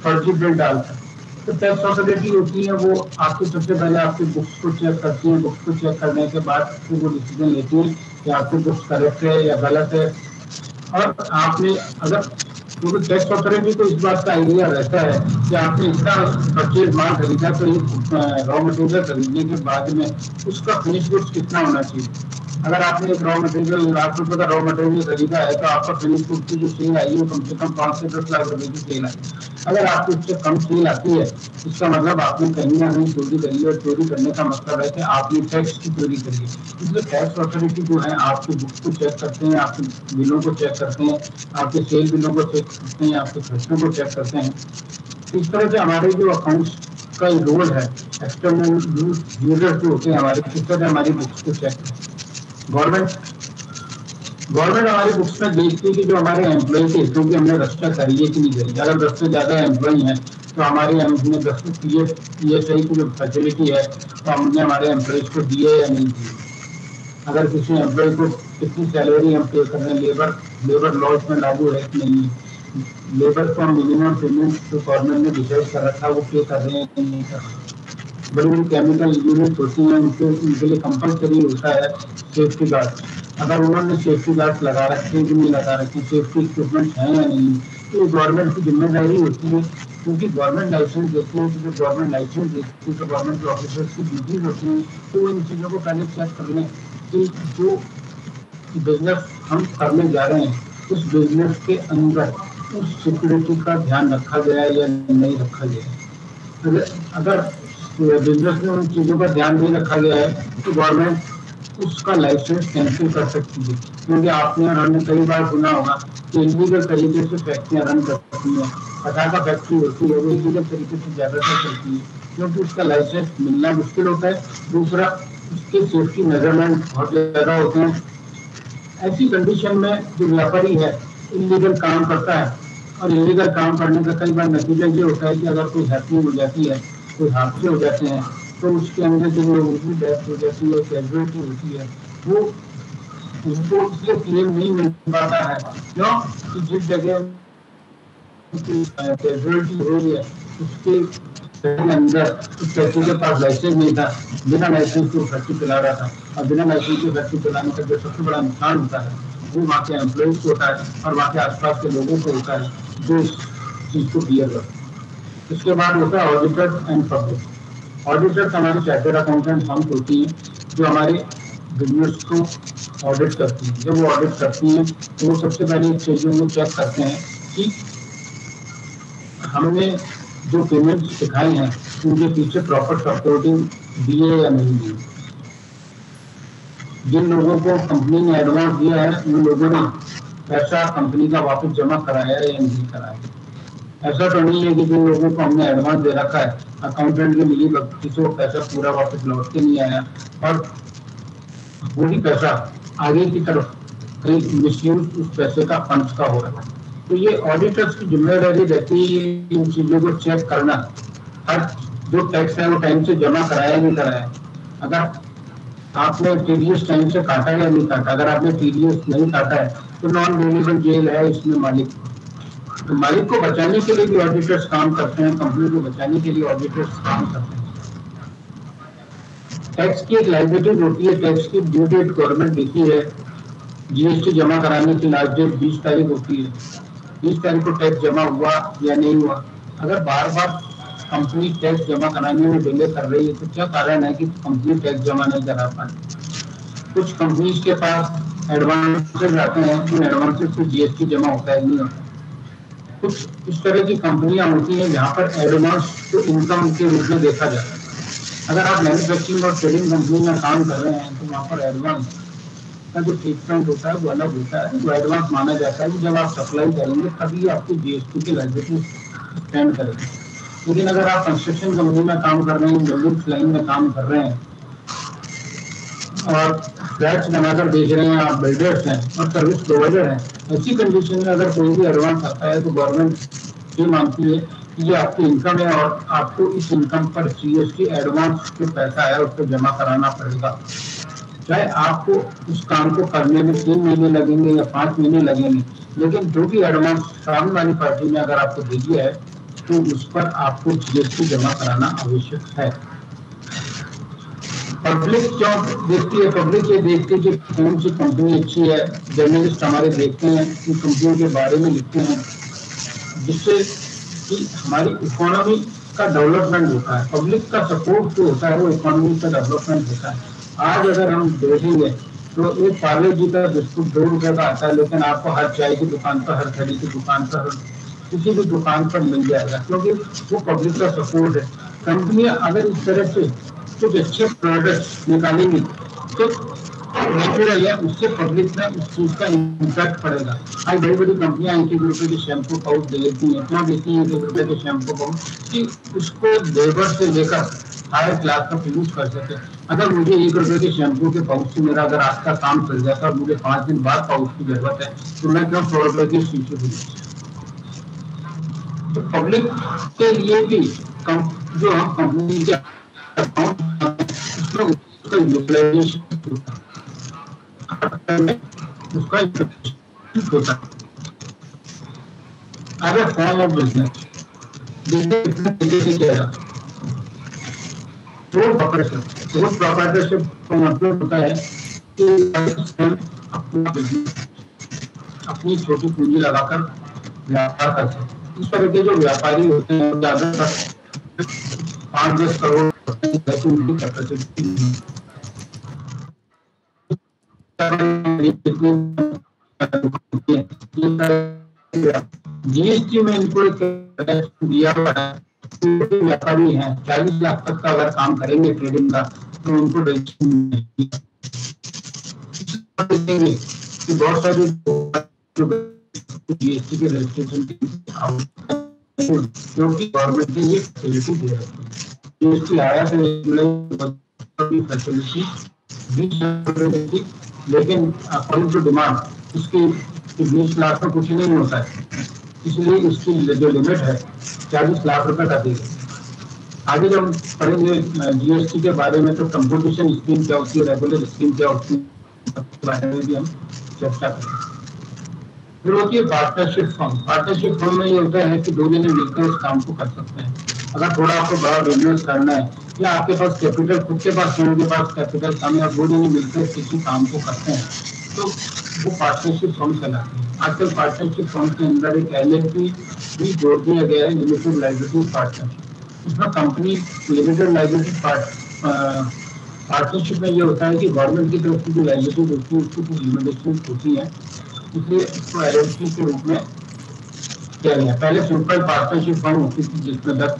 फर्जी बिल डालता है तो टैक्स अथॉरिटी होती है वो आपके सबसे पहले आपकी बुक्स को चेक करती है। बुक्स को चेक करने के बाद वो डिसीजन लेती है कि आपकी बुक्स करेक्ट है या गलत है। और आपने अगर क्योंकि टैक्स अथॉरिटी को इस बात का आइडिया रहता है कि आपने इतना परचेज माल खरीदा तो रॉ मटेरियल खरीदने के बाद में उसका फिनिश गुड्स कितना होना चाहिए। अगर आपने एक रॉ मटेरियल लाख रुपये का रॉ मटेरियल खरीदा है तो आपका फिनिश गुड्स की जो सेल आई है वो कम से कम पाँच से दस लाख रुपये की सेल आई। अगर आपको उससे कम सेल आती है इसका मतलब आपने कहीं ना कहीं चोरी करी है। और चोरी करने का मतलब है कि आपने टैक्स की चोरी करी है। इसलिए टैक्स अथॉरिटी जो है आपके बुक्स को चेक करते हैं, आपके बिलों को चेक करते हैं, आपके सेल बिलों को चेक करते हैं, आपके खर्चों को चेक करते हैं। इस तरह से हमारे जो अकाउंट्स का रोल है एक्सटर्नल यूजर जो होते हैं हमारे इस तरह हमारी बुक्स को चेक करते हैं। गवर्नमेंट गवर्नमेंट हमारी बुक्स में देखती है कि जो हमारे एम्प्लॉय थे क्योंकि हमने रस्ता करिए कि नहीं करिए। अगर दस से ज़्यादा एम्प्लॉय हैं तो हमारे हमने दस P F P S I की जो फैसिलिटी है तो हमने हमारे एम्प्लॉयज़ को दिए या नहीं दिए। अगर किसी एम्प्लॉय को कितनी सैलरी हम पे कर रहे हैं, लेबर लेबर लॉज में लागू है कि नहीं। Labour from minimum payment to corner में डिसाइड कर रखा वो क्यों कर रहे हैं नहीं कर रहे। बड़ी बड़ी केमिकल यूनिट होती हैं उनके उनके लिए कंपलसरी होता है सेफ्टी गार्ड। अगर उन्होंने सेफ्टी गार्ड लगा रखे कि नहीं लगा रखे, सेफ्टी इक्विपमेंट है या नहीं, तो गवर्नमेंट की जिम्मेदारी होती है। क्योंकि गवर्नमेंट लाइसेंस देती है, जो गवर्नमेंट लाइसेंस देती है, तो गवर्नमेंट के ऑफिसर्स की ड्यूटीज होती हैं तो इन चीज़ों को पहले चेक कर लें कि जो बिजनेस हम करने जा रहे हैं उस बिजनेस के अंदर उस सिक्योरिटी का ध्यान रखा गया है या नहीं रखा गया है। अगर बिजनेस में उन चीज़ों का ध्यान नहीं रखा गया है तो गवर्नमेंट उसका लाइसेंस कैंसिल कर सकती है। क्योंकि आपने और हमने कई बार सुना होगा कि इलीगल तरीके से फैक्ट्रियाँ रन करती हैं, पटाखा फैक्ट्री होती है वो इलीगल तरीके से ज़्यादातर चलती है क्योंकि उसका लाइसेंस मिलना मुश्किल होता है। दूसरा, उसके सेफ्टी मेजरमेंट बहुत ज़्यादा होते हैं। ऐसी कंडीशन में जो व्यापारी है इलीगल काम करता है और इलीगल काम करने का कई बार नतीजा ये होता है कि अगर कोई हैपनिंग हो जाती है, कोई हादसे हो जाते हैं तो उसके अंदर जो लोगों की डेथ हो जाती है, कैजुअलिटी होती है, वो उनको इसलिए क्लेम नहीं मिल पाता है क्यों कि जिस जगह कैजुअलिटी हो रही है उसके अंदर उस व्यक्ति के पास लाइसेंस नहीं था, बिना लाइसेंस को फैक्ट्री चला रहा था और बिना लाइसेंस को फैक्ट्री चलाने का जो सबसे बड़ा नुकसान होता है वो वहाँ के एम्प्लॉइज को होता है और वहाँ के आसपास के लोगों को होता है जो इस चीज़ को क्लियर करता है। इसके बाद होता है ऑडिटर्स एंड पब्लिक। ऑडिटर्स हमारे चार्टर्ड अकाउंटेंट फर्म होती हैं जो हमारे बिजनेस को ऑडिट करती हैं। जब वो ऑडिट करती हैं तो वो सबसे पहले एक चीज़ों को चेक करते हैं कि हमने जो पेमेंट्स दिखाए हैं उनके पीछे प्रॉपर सपोर्टिंग दी है या नहीं दी। जिन लोगों को कंपनी ने एडवांस दिया है उन लोगों ने पैसा कंपनी का वापस जमा कराया है या नहीं कराया। ऐसा तो नहीं है कि जिन लोगों को हमने एडवांस दे रखा है अकाउंटेंट के मिली किसी को पैसा पूरा वापस लौट के नहीं आया और वही पैसा आगे की तरफ मिसयूज उस पैसे का फंड का हो रहा है। तो ये ऑडिटर्स की जिम्मेदारी रहती है इन चीज़ों को चेक करना, हर जो टैक्स है वो टाइम से जमा कराया नहीं कराया। अगर आपने टीडीएस टाइम से काटा या नहीं काटा, अगर आपने टीडीएस नहीं काटा है तो नॉन रिन्यूएबल जेल है इसमें मालिक। तो मालिक को बचाने के लिए भी ऑडिटर्स काम करते हैं, कंपनी को बचाने के लिए ऑडिटर्स काम करते हैं। टैक्स की एक लाइबिलिटी होती है, टैक्स की ड्यू डेट गवर्नमेंट देती है। जीएसटी जमा कराने की लास्ट डेट बीस तारीख होती है। बीस तारीख को टैक्स जमा हुआ या नहीं हुआ। अगर बार बार कंपनी टैक्स जमा कराने में डिले कर रही है तो क्या कारण है कि कंपनी टैक्स जमा नहीं करा पाती। कुछ कंपनीज के पास एडवांसेज आते हैं, उन एडवांसेज पर जीएसटी जमा होता है नहीं होता। कुछ इस तरह की कंपनियां होती हैं जहां पर एडवांस को इनकम के रूप में देखा जाता है। अगर आप मैन्युफैक्चरिंग और ट्रेडिंग कंपनी में काम कर रहे हैं तो वहाँ पर एडवांस का जो ट्रीटमेंट होता है वो अलग होता है, जो एडवांस माना जाता है। जब आप सप्लाई करेंगे तभी आपको जीएसटी की लाइबिलिटी स्टैंड करेगी। लेकिन अगर आप कंस्ट्रक्शन कंपनी में काम कर रहे हैं, बिल्डिंग लाइन में काम कर रहे हैं और फ्लैट्स बनाकर बेच रहे हैं, आप बिल्डर्स हैं और सर्विस प्रोवाइडर हैं, ऐसी कंडीशन में अगर कोई भी एडवांस आता है तो गवर्नमेंट ये मानती है कि ये आपकी इनकम है और आपको इस इनकम पर जीएसटी एडवांस जो पैसा है उसको जमा कराना पड़ेगा। चाहे आपको उस काम को करने में तीन महीने लगेंगे या पाँच महीने लगेंगे, लेकिन जो भी एडवांस सामने वाली पार्टी ने अगर आपको दे दिया है तो उस पर आपको जीएसटी जमा कराना आवश्यक है। पब्लिक क्यों देखती है? पब्लिक ये देखती है कि कौन सी कंपनी अच्छी है। जर्नलिस्ट हमारे देखते हैं, इन कंपनियों के बारे में लिखते हैं जिससे कि हमारी इकोनॉमी का डेवलपमेंट होता है। पब्लिक का सपोर्ट जो होता है वो इकोनॉमी का डेवलपमेंट होता है। आज अगर हम देखेंगे तो एक पार्ले जी का बिस्कुट दो रुपये का आता है, लेकिन आपको हर चाय की दुकान पर, हर खड़ी की दुकान पर, किसी भी दुकान पर मिल जाएगा क्योंकि वो पब्लिक का सपोर्ट है। कंपनियां अगर इस तरह से कुछ अच्छे प्रोडक्ट्स निकालेंगी तो नेचुरल है उससे पब्लिक में उस चीज़ का इम्पैक्ट पड़ेगा। आज बड़ी बड़ी कंपनियां एक एक रुपये के शैम्पू पाउच दे देती हैं। क्यों देती हैं एक एक रुपये के शैम्पू पाउच? कि उसको लेबर से लेकर हायर क्लास का यूज कर सके। अगर मुझे एक रुपये के शैम्पू के पाउच से मेरा अगर आज का काम चल जाता और मुझे पाँच दिन बाद पाउच की जरूरत है तो मैं क्यों सौ रुपये की शीशे दूँ। तो पब्लिक के लिए भी जो हम कंपनी के उसका I have a form of business. Business is क्या? Sole proprietorship. Sole proprietorship का मतलब होता है कि अपना business, अपनी छोटी पूंजी लगाकर व्यापार करते हैं। इस तरह के जो व्यापारी होते हैं ज्यादातर पाँच दस करोड़ जीएसटी में इनको दिया हुआ है। व्यापारी हैं चालीस लाख तक का अगर काम करेंगे ट्रेडिंग का तो उनको बहुत सारे जीएसटी के रजिस्ट्रेशन क्योंकि गवर्नमेंट ने ये फैसिलिटी दे रखी है। जीएसटी आया तो फैसिलिटी दी लेकिन अकॉर्डिंग टू डिमांड इसकी बीस लाख में कुछ नहीं होता है, इसलिए इसकी जो लिमिट है चालीस लाख रुपए का दी गई। आगे जब हम पढ़ेंगे जीएसटी के बारे में तो कंपनसेशन स्कीम क्या होती है, रेगुलर स्कीम क्या होती है, उसके बारे में भी हम चर्चा करेंगे। फिर होती है पार्टनरशिप फॉर्म। पार्टनरशिप फॉर्म में ये होता है कि दो जने मिलकर उस काम को कर सकते हैं। अगर थोड़ा आपको बड़ा बिजनेस करना है या आपके पास कैपिटल खुद के पास लोगों के पास कैपिटल कम है, दो जने मिलकर किसी काम को करते हैं तो वो पार्टनरशिप फॉर्म कहलाते हैं। आजकल पार्टनरशिप फॉर्म के अंदर एक एल एल पी भी जोड़ दिया गया है, लिमिटेड लाइबिलिटी पार्टनरशिप। इसमें कंपनी लिमिटेड लाइबिलिटी पार्टनरशिप में ये होता है कि गवर्नमेंट की तरफ से जो लाइबिलिटी होती है उसकी कुछ लिमिटेशन होती है, इसलिए इसको एल एल पी के रूप में किया गया। पहले सिंपल पार्टनरशिप फॉर्म होती थी जिसमें दस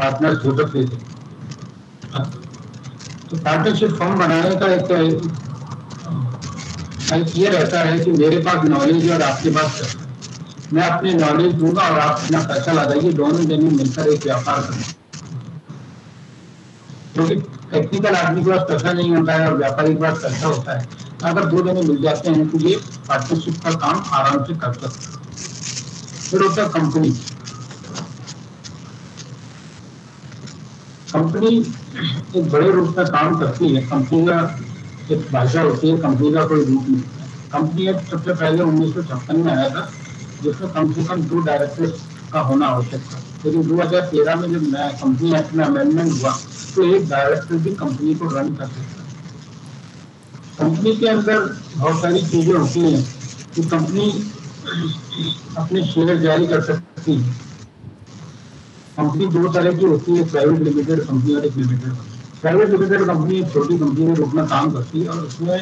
पार्टनर्स होते थे। तो पार्टनरशिप फॉर्म बनाने का एक ये रहता है कि मेरे पास नॉलेज है और आपके पास पैसा, मैं अपने नॉलेज दूंगा और आप अपना पैसा लगाइए, दोनों जने मिलकर एक व्यापार करेंगे। क्योंकि टेक्निकल आदमी के पास पैसा नहीं होता है और व्यापारी के पास पैसा होता है, अगर दो जने मिल जाते हैं तो ये पार्टनरशिप का काम आराम से कर सकते हैं। फिर होता है कंपनी। कंपनी एक बड़े रूप में काम करती है। कंपनी का एक भाषा होती है, कंपनी का कोई रूप नहीं है। कंपनी एक्ट सबसे पहले उन्नीस सौ छप्पन में आया था जिसमें कम से कम दो डायरेक्टर्स का होना आवश्यक था, लेकिन दो हजार तेरह में जब नया कंपनी एक्ट में अमेंडमेंट हुआ तो एक डायरेक्टर भी कंपनी को रन कर सकता है। कंपनी के अंदर बहुत सारी चीजें होती हैं कि कंपनी अपने शेयर जारी कर सकती है। कंपनी दो तरह की होती है, प्राइवेट लिमिटेड कंपनी और एक limited company. Private limited company एक छोटी कंपनी के रूप में काम करती है और उसमें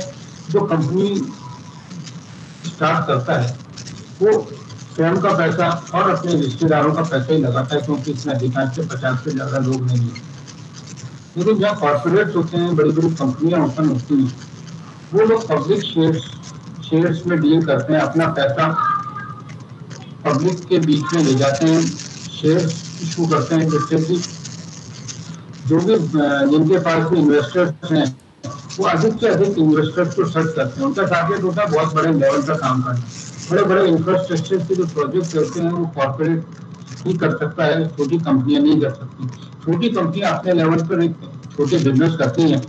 जो कंपनी स्टार्ट करता है वो स्वयं का पैसा और अपने रिश्तेदारों का पैसा ही लगाता है क्योंकि इसमें अधिकांश से पचास से ज़्यादा लोग नहीं है। लेकिन जहाँ कॉर्पोरेट्स होते हैं, बड़ी बड़ी कंपनियाँ ओपन होती हैं, वो लोग पब्लिक शेयर्स शेयर्स में डील करते हैं, अपना पैसा पब्लिक के बीच में ले जाते हैं, शेयर्स इशू करते हैं जिससे कि जो भी जिनके पास भी इन्वेस्टर्स हैं वो अधिक से अधिक इन्वेस्टर्स को सर्च करते हैं। उनका टारगेट होता है बहुत बड़े लेवल पर काम करना। बड़े बड़े इंफ्रास्ट्रक्चर के जो प्रोजेक्ट होते हैं वो कॉर्पोरेट ही कर सकता है, छोटी कंपनियाँ नहीं कर सकती। छोटी कंपनियाँ अपने लेवल पर एक छोटे बिजनेस करती हैं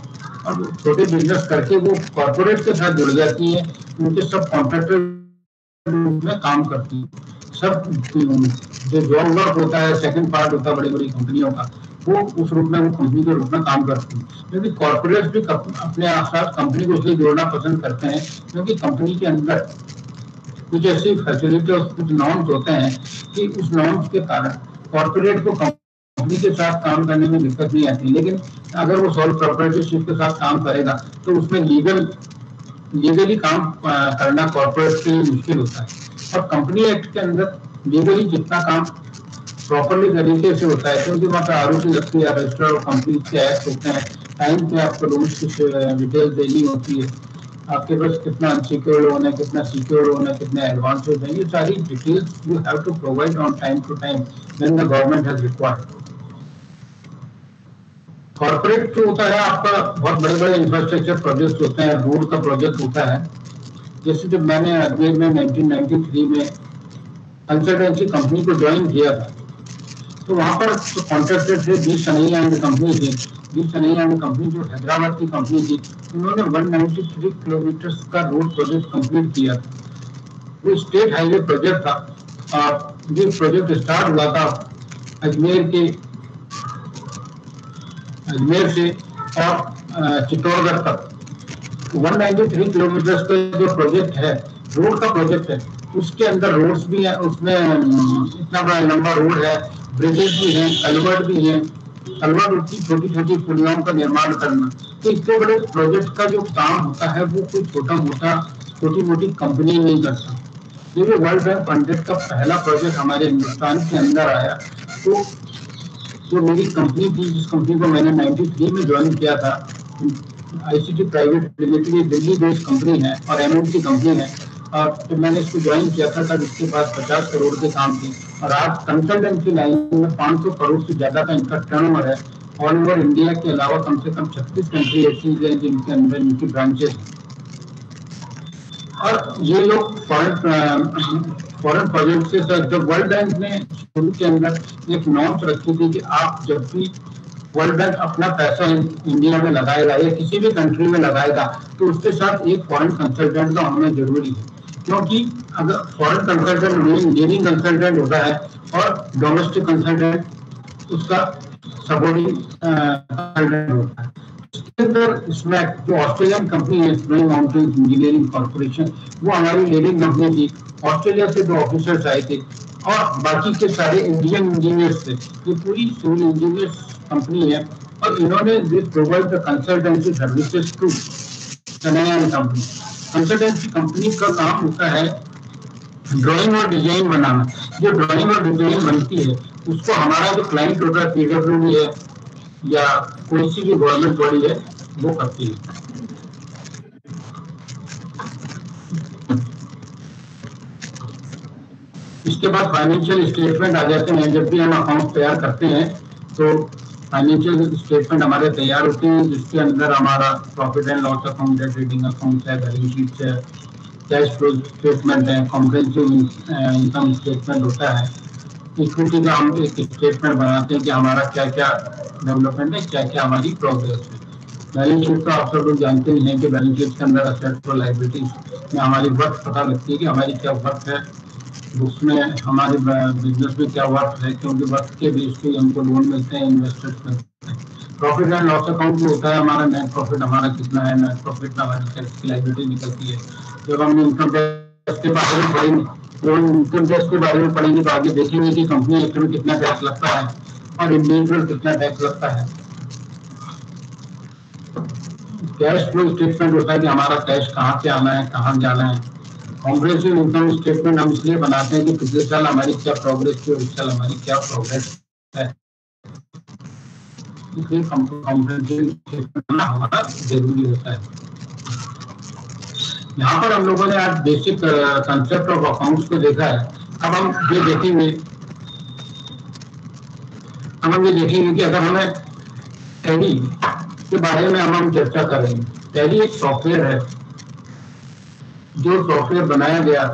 और छोटे बिजनेस करके वो कॉर्पोरेट के साथ जुड़ जाती है, उनके सब कॉन्ट्रैक्टर में काम करती है। सब जो जॉब वर्क होता है सेकंड पार्ट होता है बड़ी बड़ी कंपनियों का, वो उस रूप में वो कंपनी के रूप में काम करती है। क्योंकि कॉर्पोरेट्स भी अपने साथ कंपनी को इसलिए जोड़ना पसंद करते हैं क्योंकि कंपनी के अंदर कुछ ऐसी फैसिलिटी और कुछ नॉर्म्स होते हैं कि उस नॉर्म्स के कारण कॉर्पोरेट को कंपनी के साथ काम करने में दिक्कत नहीं आती। लेकिन अगर वो सोल प्रोप्राइटरशिप के साथ काम करेगा तो उसमें लीगल लीगली काम करना कॉर्पोरेट के लिए मुश्किल होता है। और कंपनी एक्ट के अंदर लीगली जितना काम प्रॉपरली तरीके से होता है क्योंकि वहाँ पर आरोपी लगती है, रजिस्टर और कंपनी के एक्ट होते हैं, टाइम पे आपको लोन्स की डिटेल देनी होती है, आपके पास कितना अनसिक्योर्ड लोन है, कितना सिक्योर्ड होना है, कितने एडवांस हो जाएंगे, सारी details you have to provide on time to time when the government has required. Corporate जो होता है आपका बहुत बड़े बड़े इंफ्रास्ट्रक्चर प्रोजेक्ट होते हैं, रोड का प्रोजेक्ट होता है। जैसे जब मैंने अजमेर में नाइनटीन नाइंटी थ्री में कंसल्टेंसी कंपनी को ज्वाइन किया था तो वहाँ पर कॉन्ट्रैक्टर थे बीस सनैया कंपनी थी। बीस सनैया कंपनी जो हैदराबाद की कंपनी थी उन्होंने वन नाइन्टी थ्री किलोमीटर्स का रोड प्रोजेक्ट कम्प्लीट किया था। वो स्टेट हाईवे प्रोजेक्ट था जो प्रोजेक्ट स्टार्ट हुआ था अजमेर के अजमेर से और चित्तौड़गढ़ तक एक सौ तिरानवे किलोमीटर का जो प्रोजेक्ट है, रोड का प्रोजेक्ट है, उसके अंदर रोड्स भी हैं, उसमें इतना बड़ा लंबा रोड है, ब्रिजेस भी हैं, अलवर भी हैं, अलवर उठी छोटी छोटी पुलियाओं का निर्माण करना। तो इतने बड़े प्रोजेक्ट का जो काम होता है वो कोई छोटा मोटा छोटी मोटी कंपनी नहीं करता। ये जो वर्ल्ड बैंक हंड्रेड का पहला प्रोजेक्ट हमारे हिंदुस्तान के अंदर आया, तो जो मेरी कंपनी थी, जिस कंपनी को मैंने तिरानवे में ज्वाइन किया था, ICT private limited, Delhi based company है और एमएनसी कंपनी है, और तो मैंने इसको ज्वाइन किया था तब इसके पास पचास करोड़ के काम थे और आज कंसल्टेंसी लाइन में पाँच सौ करोड़ से ज़्यादा का इनका टर्नओवर है। ऑल ओवर इंडिया के अलावा कम से कम छत्तीस कंट्री ऐसी हैं जिनके अंदर इनकी ब्रांचेस, और ये लोग फॉरेन प्रोजेक्ट से सर जब वर्ल्ड बैंक ने शुरू के अंदर एक नॉर्म्स रखी थी कि आप जब भी वर्ल्ड बैंक अपना पैसा इंडिया में लगाएगा या किसी भी कंट्री में लगाएगा तो उसके साथ एक फॉरेन कंसल्टेंट का होना जरूरी है, क्योंकि अगर फॉरेन कंसल्टेंट इंजीनियरिंग कंसल्टेंट होता है और डोमेस्टिक कंसल्टेंट उसका सबोर्डिनेट कंसल्टेंट होता है। इसमें जो ऑस्ट्रेलियन कंपनी है स्प्रिंग माउंटेन इंजीनियरिंग कॉर्पोरेशन, वो हमारी लीडिंग कंपनी थी, ऑस्ट्रेलिया से दो ऑफिसर्स आए थे और बाकी के सारे इंडियन इंजीनियर्स थे। ये पूरी सिविल इंजीनियर्स कंपनी है और इन्होंने this provide the consultancy services to कन्यान कंपनी। कंसल्टेंसी कंपनी का काम होता है ड्राइंग और डिजाइन बनाना। जो ड्राइंग और डिजाइन बनती है उसको हमारा जो क्लाइंट होता है पीडब्ल्यूडी है या कोई सी भी गवर्नमेंट बॉडी है वो करती है। इसके बाद फाइनेंशियल स्टेटमेंट आ जाते हैं। जब भी हम अकाउंट तैयार करते हैं तो फाइनेंशियल स्टेटमेंट हमारे तैयार होते हैं, जिसके अंदर हमारा प्रॉफिट एंड लॉस अकाउंट है, ट्रेडिंग अकाउंट है, बैलेंस शीट है, कैश फ्लो स्टेटमेंट है, कॉम्प्रिहेंसिव इनकम स्टेटमेंट होता है, इक्विटी का हम एक स्टेटमेंट बनाते हैं कि हमारा क्या क्या डेवलपमेंट है, क्या क्या हमारी प्रोग्रेस है। बैलेंस शीट का आप सब लोग जानते ही हैं कि बैलेंस शीट के अंदर असेट्स और लायबिलिटीज में हमारी वर्थ पता लगती है कि हमारी क्या वर्थ है, उसमें हमारे बिजनेस में क्या वर्थ है, क्योंकि वर्थ के बेस पे हमको लोन मिलते हैं, इन्वेस्टर्स मिलते हैं। प्रॉफिट एंड लॉस अकाउंट में होता है हमारा नेट प्रॉफिट हमारा कितना है, नेट प्रॉफिट में हमारी टैक्स की लायबिलिटी निकलती है। जब हम इनकम टैक्स के बारे में पढ़ेंगे, इनकम टैक्स के बारे में पढ़ेंगे तो आगे देखेंगे कि कंपनी एक्ट में कितना टैक्स लगता है और इंडिविजुअल कितना टैक्स लगता है। कैश फ्लो स्टेटमेंट होता है कि हमारा कैश कहाँ से आना है, कहाँ जाना है। कॉम्प्रिहेंसिव इनकम स्टेटमेंट हम इसलिए बनाते हैं कि पिछले साल हमारी क्या प्रोग्रेस थी और इस साल हमारी क्या प्रोग्रेस है, इसलिए कॉम्प्रिहेंसिव स्टेटमेंट बनाना हमारा जरूरी होता है। यहाँ पर हम लोगों ने आज बेसिक कंसेप्ट ऑफ अकाउंट्स को देखा है। अब हम ये देखेंगे हम हम ये देखेंगे कि अगर हमें टैली के बारे में हम हम चर्चा करेंगे। टैली एक सॉफ्टवेयर है, जो सॉफ्टवेयर बनाया गया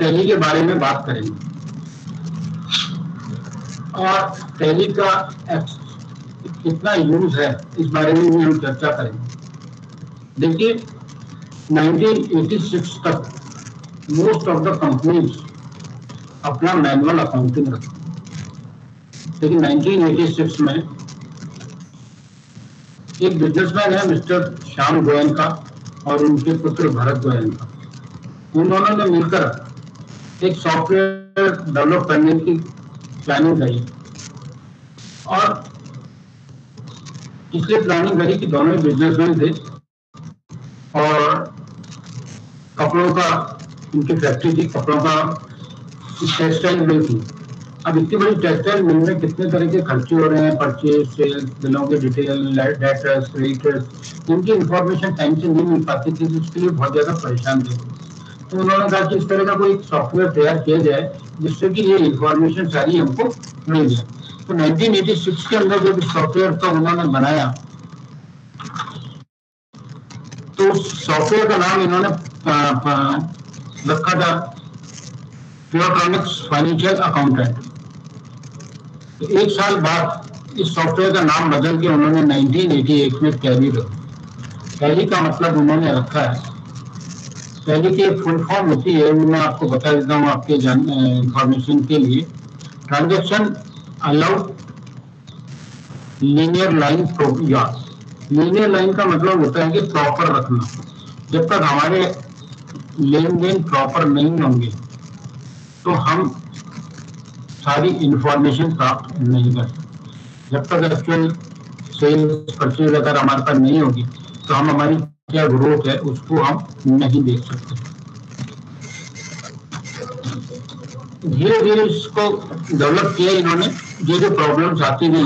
टैली के बारे में बात करेंगे, और टैली का कितना यूज है इस बारे में भी हम चर्चा करेंगे। देखिए नाइनटीन एटी सिक्स तक मोस्ट ऑफ द कंपनीज अपना मैनुअल अकाउंटिंग रखती, लेकिन नाइनटीन एटी सिक्स में एक बिजनेसमैन है मिस्टर श्याम गोयनका और उनके पुत्र भरत गोयनका, उन दोनों ने मिलकर एक सॉफ्टवेयर डेवलप करने की प्लानिंग करी, और इसलिए प्लानिंग करी कि दोनों बिजनेसमैन थे और कपड़ों का उनकी फैक्ट्री थी, कपड़ों का टेक्सटाइल मिल थी। अब इतनी बड़ी टेक्सटाइल मिल में कितने तरह के खर्चे हो रहे हैं, परचेज, सेल्स, बिलों के डिटेल, डेटर्स, क्रेडिटर्स, इनकी इन्फॉर्मेशन टाइम से नहीं मिल पाती थी, जिसके लिए बहुत ज़्यादा परेशान थे। तो उन्होंने कहा कि इस तरह का कोई सॉफ्टवेयर तैयार किया जाए जिससे कि ये इन्फॉर्मेशन सारी हमको मिल जाए। तो नाइनटीन एटी सिक्स के अंदर जब सॉफ्टवेयर का उन्होंने बनाया तो सॉफ्टवेयर का नाम इन्होंने रखा था प्योट्रॉनिक्स फाइनेंशियल अकाउंटेंट। तो एक साल बाद इस सॉफ्टवेयर का नाम बदल के उन्होंने नाइनटीन एटी एट में टैली रखा। टैली का मतलब उन्होंने रखा है, टैली की एक फुल फॉर्म होती है, मैं आपको बता देता हूँ आपके इंफॉर्मेशन के लिए। Transaction allowed linear line yard. Linear line का मतलब होता है कि प्रॉपर रखना। जब तक हमारे लेन देन प्रॉपर नहीं होंगे तो हम सारी इंफॉर्मेशन प्राप्त नहीं कर सकते। जब तक एक्चुअल सेल्स परचेज अगर हमारे पास नहीं होगी तो हम हमारी क्या ग्रोथ है उसको हम नहीं देख सकते। धीरे धीरे इसको डेवलप किया इन्होंने। ये जो प्रॉब्लम्स आती गई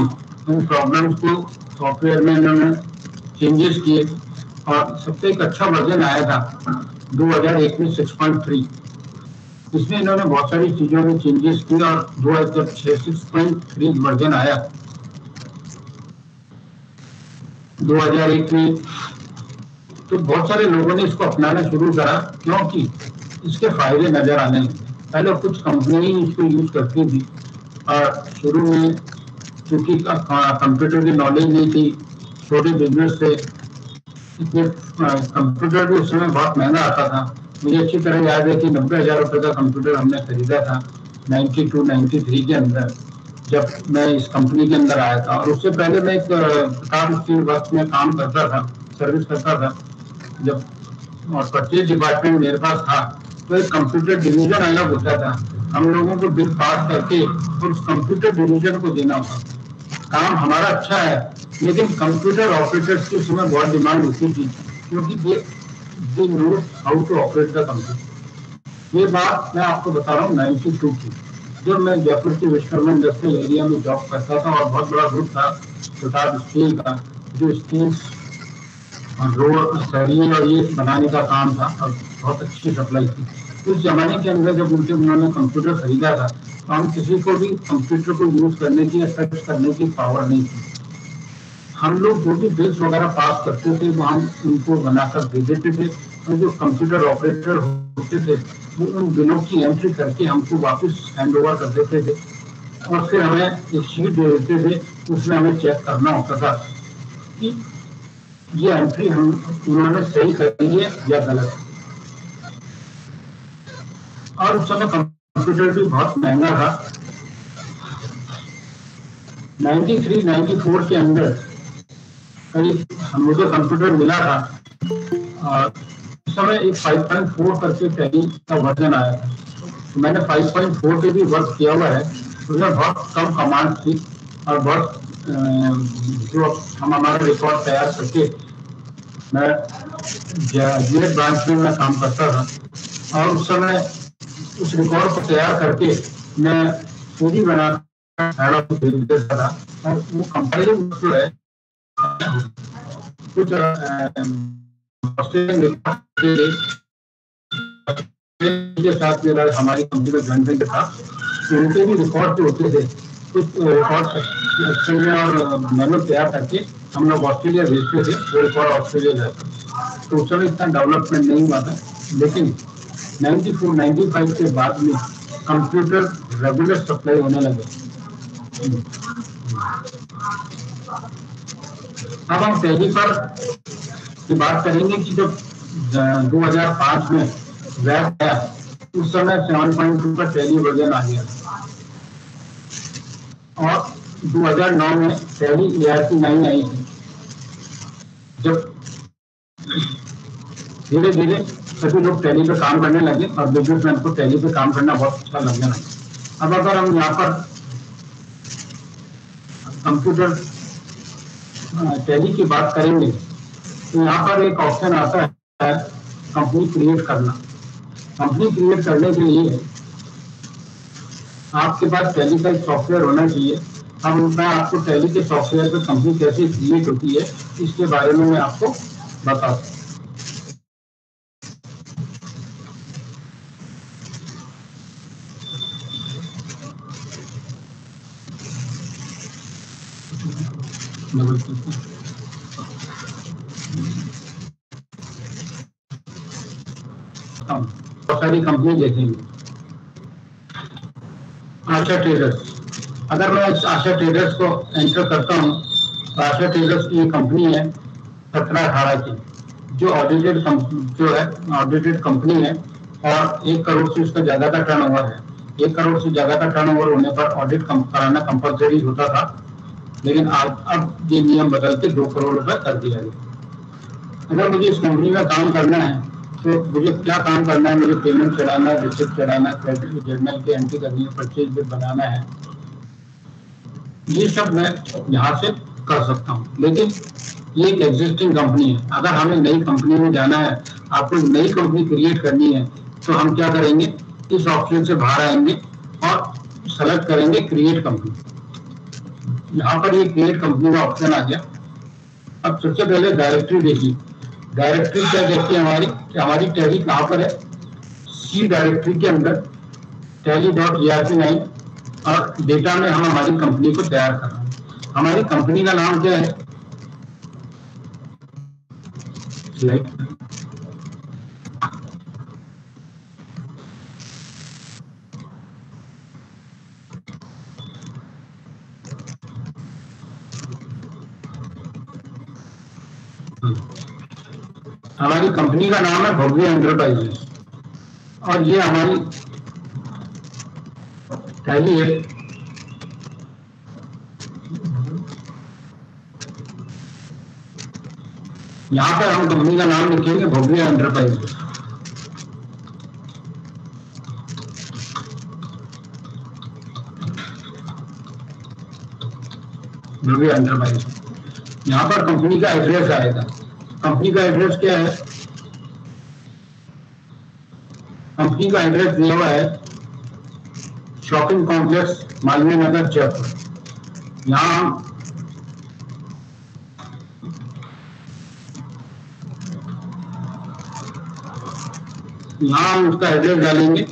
उन प्रॉब्लम्स को सॉफ्टवेयर में इन्होंने चेंजेस किए और सबसे एक अच्छा वर्जन आया था दो हज़ार एक में सिक्स पॉइंट थ्री। इसमें इन्होंने बहुत सारी चीज़ों में चेंजेस किए और दो हज़ार छह सिक्स पॉइंट थ्री वर्जन आया। दो हज़ार एक में तो बहुत सारे लोगों ने इसको अपनाना शुरू करा क्योंकि इसके फायदे नजर आने लगे। पहले कुछ कंपनी इसको यूज करती थी और शुरू में क्योंकि कंप्यूटर की नॉलेज नहीं थी, छोटे बिजनेस से कंप्यूटर भी उस समय बहुत महंगा आता था। मुझे अच्छी तरह याद है कि नब्बे हज़ार रुपये का कंप्यूटर हमने खरीदा था नाइन्टी टू नाइन्टी थ्री के अंदर जब मैं इस कंपनी के अंदर आया था। और उससे पहले मैं एक प्रसाद स्टील वर्क में काम करता था, सर्विस करता था जब, और परचेज डिपार्टमेंट मेरे पास था। तो एक कंप्यूटर डिवीजन अलग होता था, हम लोगों को बिल पास करके और उस कंप्यूटर डिवीजन को देना होता। काम हमारा अच्छा है लेकिन कंप्यूटर ऑपरेटर्स की समय बहुत डिमांड होती थी क्योंकि they they know how to operate the computer. ये बात मैं आपको बता रहा हूँ नाइन्टी टू की, जब मैं जयपुर के विश्वकर्मा इंडस्ट्रियल एरिया में जॉब करता था और बहुत बड़ा ग्रुप था प्रसाद स्टील का जो स्टील और रोड सरिये और ये बनाने का काम था और बहुत अच्छी सप्लाई थी उस जमाने के अंदर। जब उनके उन्होंने कंप्यूटर खरीदा था तो हम किसी को भी कंप्यूटर को यूज करने की या सर्च करने की पावर नहीं थी। हम लोग जो भी बिल्स वगैरह पास करते थे वो हम उनको बनाकर दे देते थे और जो कंप्यूटर ऑपरेटर होते थे वो उन बिलों की एंट्री करके हमको वापस हैंड ओवर कर देते थे और फिर हमें एक शीट दे देते थे, उसमें हमें चेक करना होता था कि ये एंट्री हम उन्होंने सही करी है या गलत। और उस समय कंप्यूटर भी बहुत महंगा था। नाइन्टी थ्री नाइन्टी फोर के अंदर करीब हम मुझे कंप्यूटर मिला था और उस समय एक फाइव पॉइंट फोर करके टैली का वर्जन आया था। तो मैंने फाइव पॉइंट फोर पे भी वर्क किया हुआ है। उसमें बहुत कम कमांड थी और बहुत जो हम हमारा रिकॉर्ड तैयार करके, मैं जीएस ब्रांच में मैं काम करता था और उस समय उस रिकॉर्ड को तैयार करके मैं पूरी बना देता था और वो कंपेरिजन जो है कुछ ऑस्ट्रेलियन रिकॉर्ड के साथ मेरा हमारी कंपनी का जॉइंट वेंचर था, उनके भी रिकॉर्ड जो होते थे कुछ रिकॉर्ड ऑस्ट्रेलिया और मैनुअल तैयार करके हम लोग ऑस्ट्रेलिया भेजते थे, वो रिकॉर्ड ऑस्ट्रेलिया जाते। तो उस समय इतना डेवलपमेंट नहीं हुआ था लेकिन नाइन्टी फोर नाइन्टी फाइव के बाद में कंप्यूटर रेगुलर सप्लाई होने लगे। अब हम टैली पर की बात करेंगे कि जब दो हज़ार पाँच में वैब आया उस समय सेवन पॉइंट टू का टैली वर्जन आ गया और दो हज़ार नौ में Tally E R P nine आई थी। जब धीरे धीरे सभी लोग टैली पे काम करने लगे और बिजनेसमैन को टैली पे काम करना बहुत अच्छा लगने लगा। अब अगर हम यहाँ पर कंप्यूटर टैली की बात करेंगे तो यहाँ पर एक ऑप्शन आता है कंपनी क्रिएट करना। कंपनी क्रिएट करने के लिए आपके पास टैली का सॉफ्टवेयर होना चाहिए। अब मैं आपको टैली के सॉफ्टवेयर पर कंपनी कैसे क्रिएट होती है इसके बारे में मैं आपको बता दूं। बहुत सारी कंपनी देखेंगे। आशा ट्रेडर्स, अगर मैं आशा ट्रेडर्स को एंटर करता हूं तो आशा ट्रेडर्स की कंपनी है सत्रह अठारह की, जो ऑडिटेड जो है ऑडिटेड कंपनी है और एक करोड़ से उसका ज्यादा का टर्नओवर है। एक करोड़ से ज्यादा का टर्नओवर होने पर ऑडिट कराना कंपलसरी होता था, लेकिन आप अब ये नियम बदल के दो करोड़ रुपए कर दिया गया। अगर मुझे इस कंपनी में काम करना है तो मुझे क्या काम करना है, मुझे पेमेंट चढ़ाना है, रिसिप्ट चढ़ाना है, क्रेडिट जर्नल की एंट्री करनी है, परचेज बिल बनाना है, ये सब मैं यहाँ से कर सकता हूँ। लेकिन ये एक एग्जिस्टिंग कंपनी है, अगर हमें नई कंपनी में जाना है, आपको नई कंपनी क्रिएट करनी है, तो हम क्या करेंगे, इस ऑप्शन से बाहर आएंगे और सेलेक्ट करेंगे क्रिएट कंपनी। यहाँ पर ये क्रिएट कंपनी का ऑप्शन आ गया। अब सबसे पहले डायरेक्टरी देखिए, डायरेक्टरी क्या देखती है हमारी, हमारी टैली कहाँ पर है। सी डायरेक्टरी के अंदर Tally dot E R P nine और डेटा में हम हमारी कंपनी को तैयार कर रहे हैं। हमारी कंपनी का नाम क्या है, हमारी कंपनी का नाम है भब्भी एंटरप्राइजेज और ये हमारी टैली है। यहाँ पर हम कंपनी का नाम लिखेंगे भब्भी एंटरप्राइजेज। भब्भी एंटरप्राइजेज यहाँ पर कंपनी का एड्रेस आएगा। कंपनी का एड्रेस क्या है, कंपनी का एड्रेस दिया हुआ है शॉपिंग कॉम्प्लेक्स मालवीय नगर जयपुर। यहाँ यहाँ हम उसका एड्रेस डालेंगे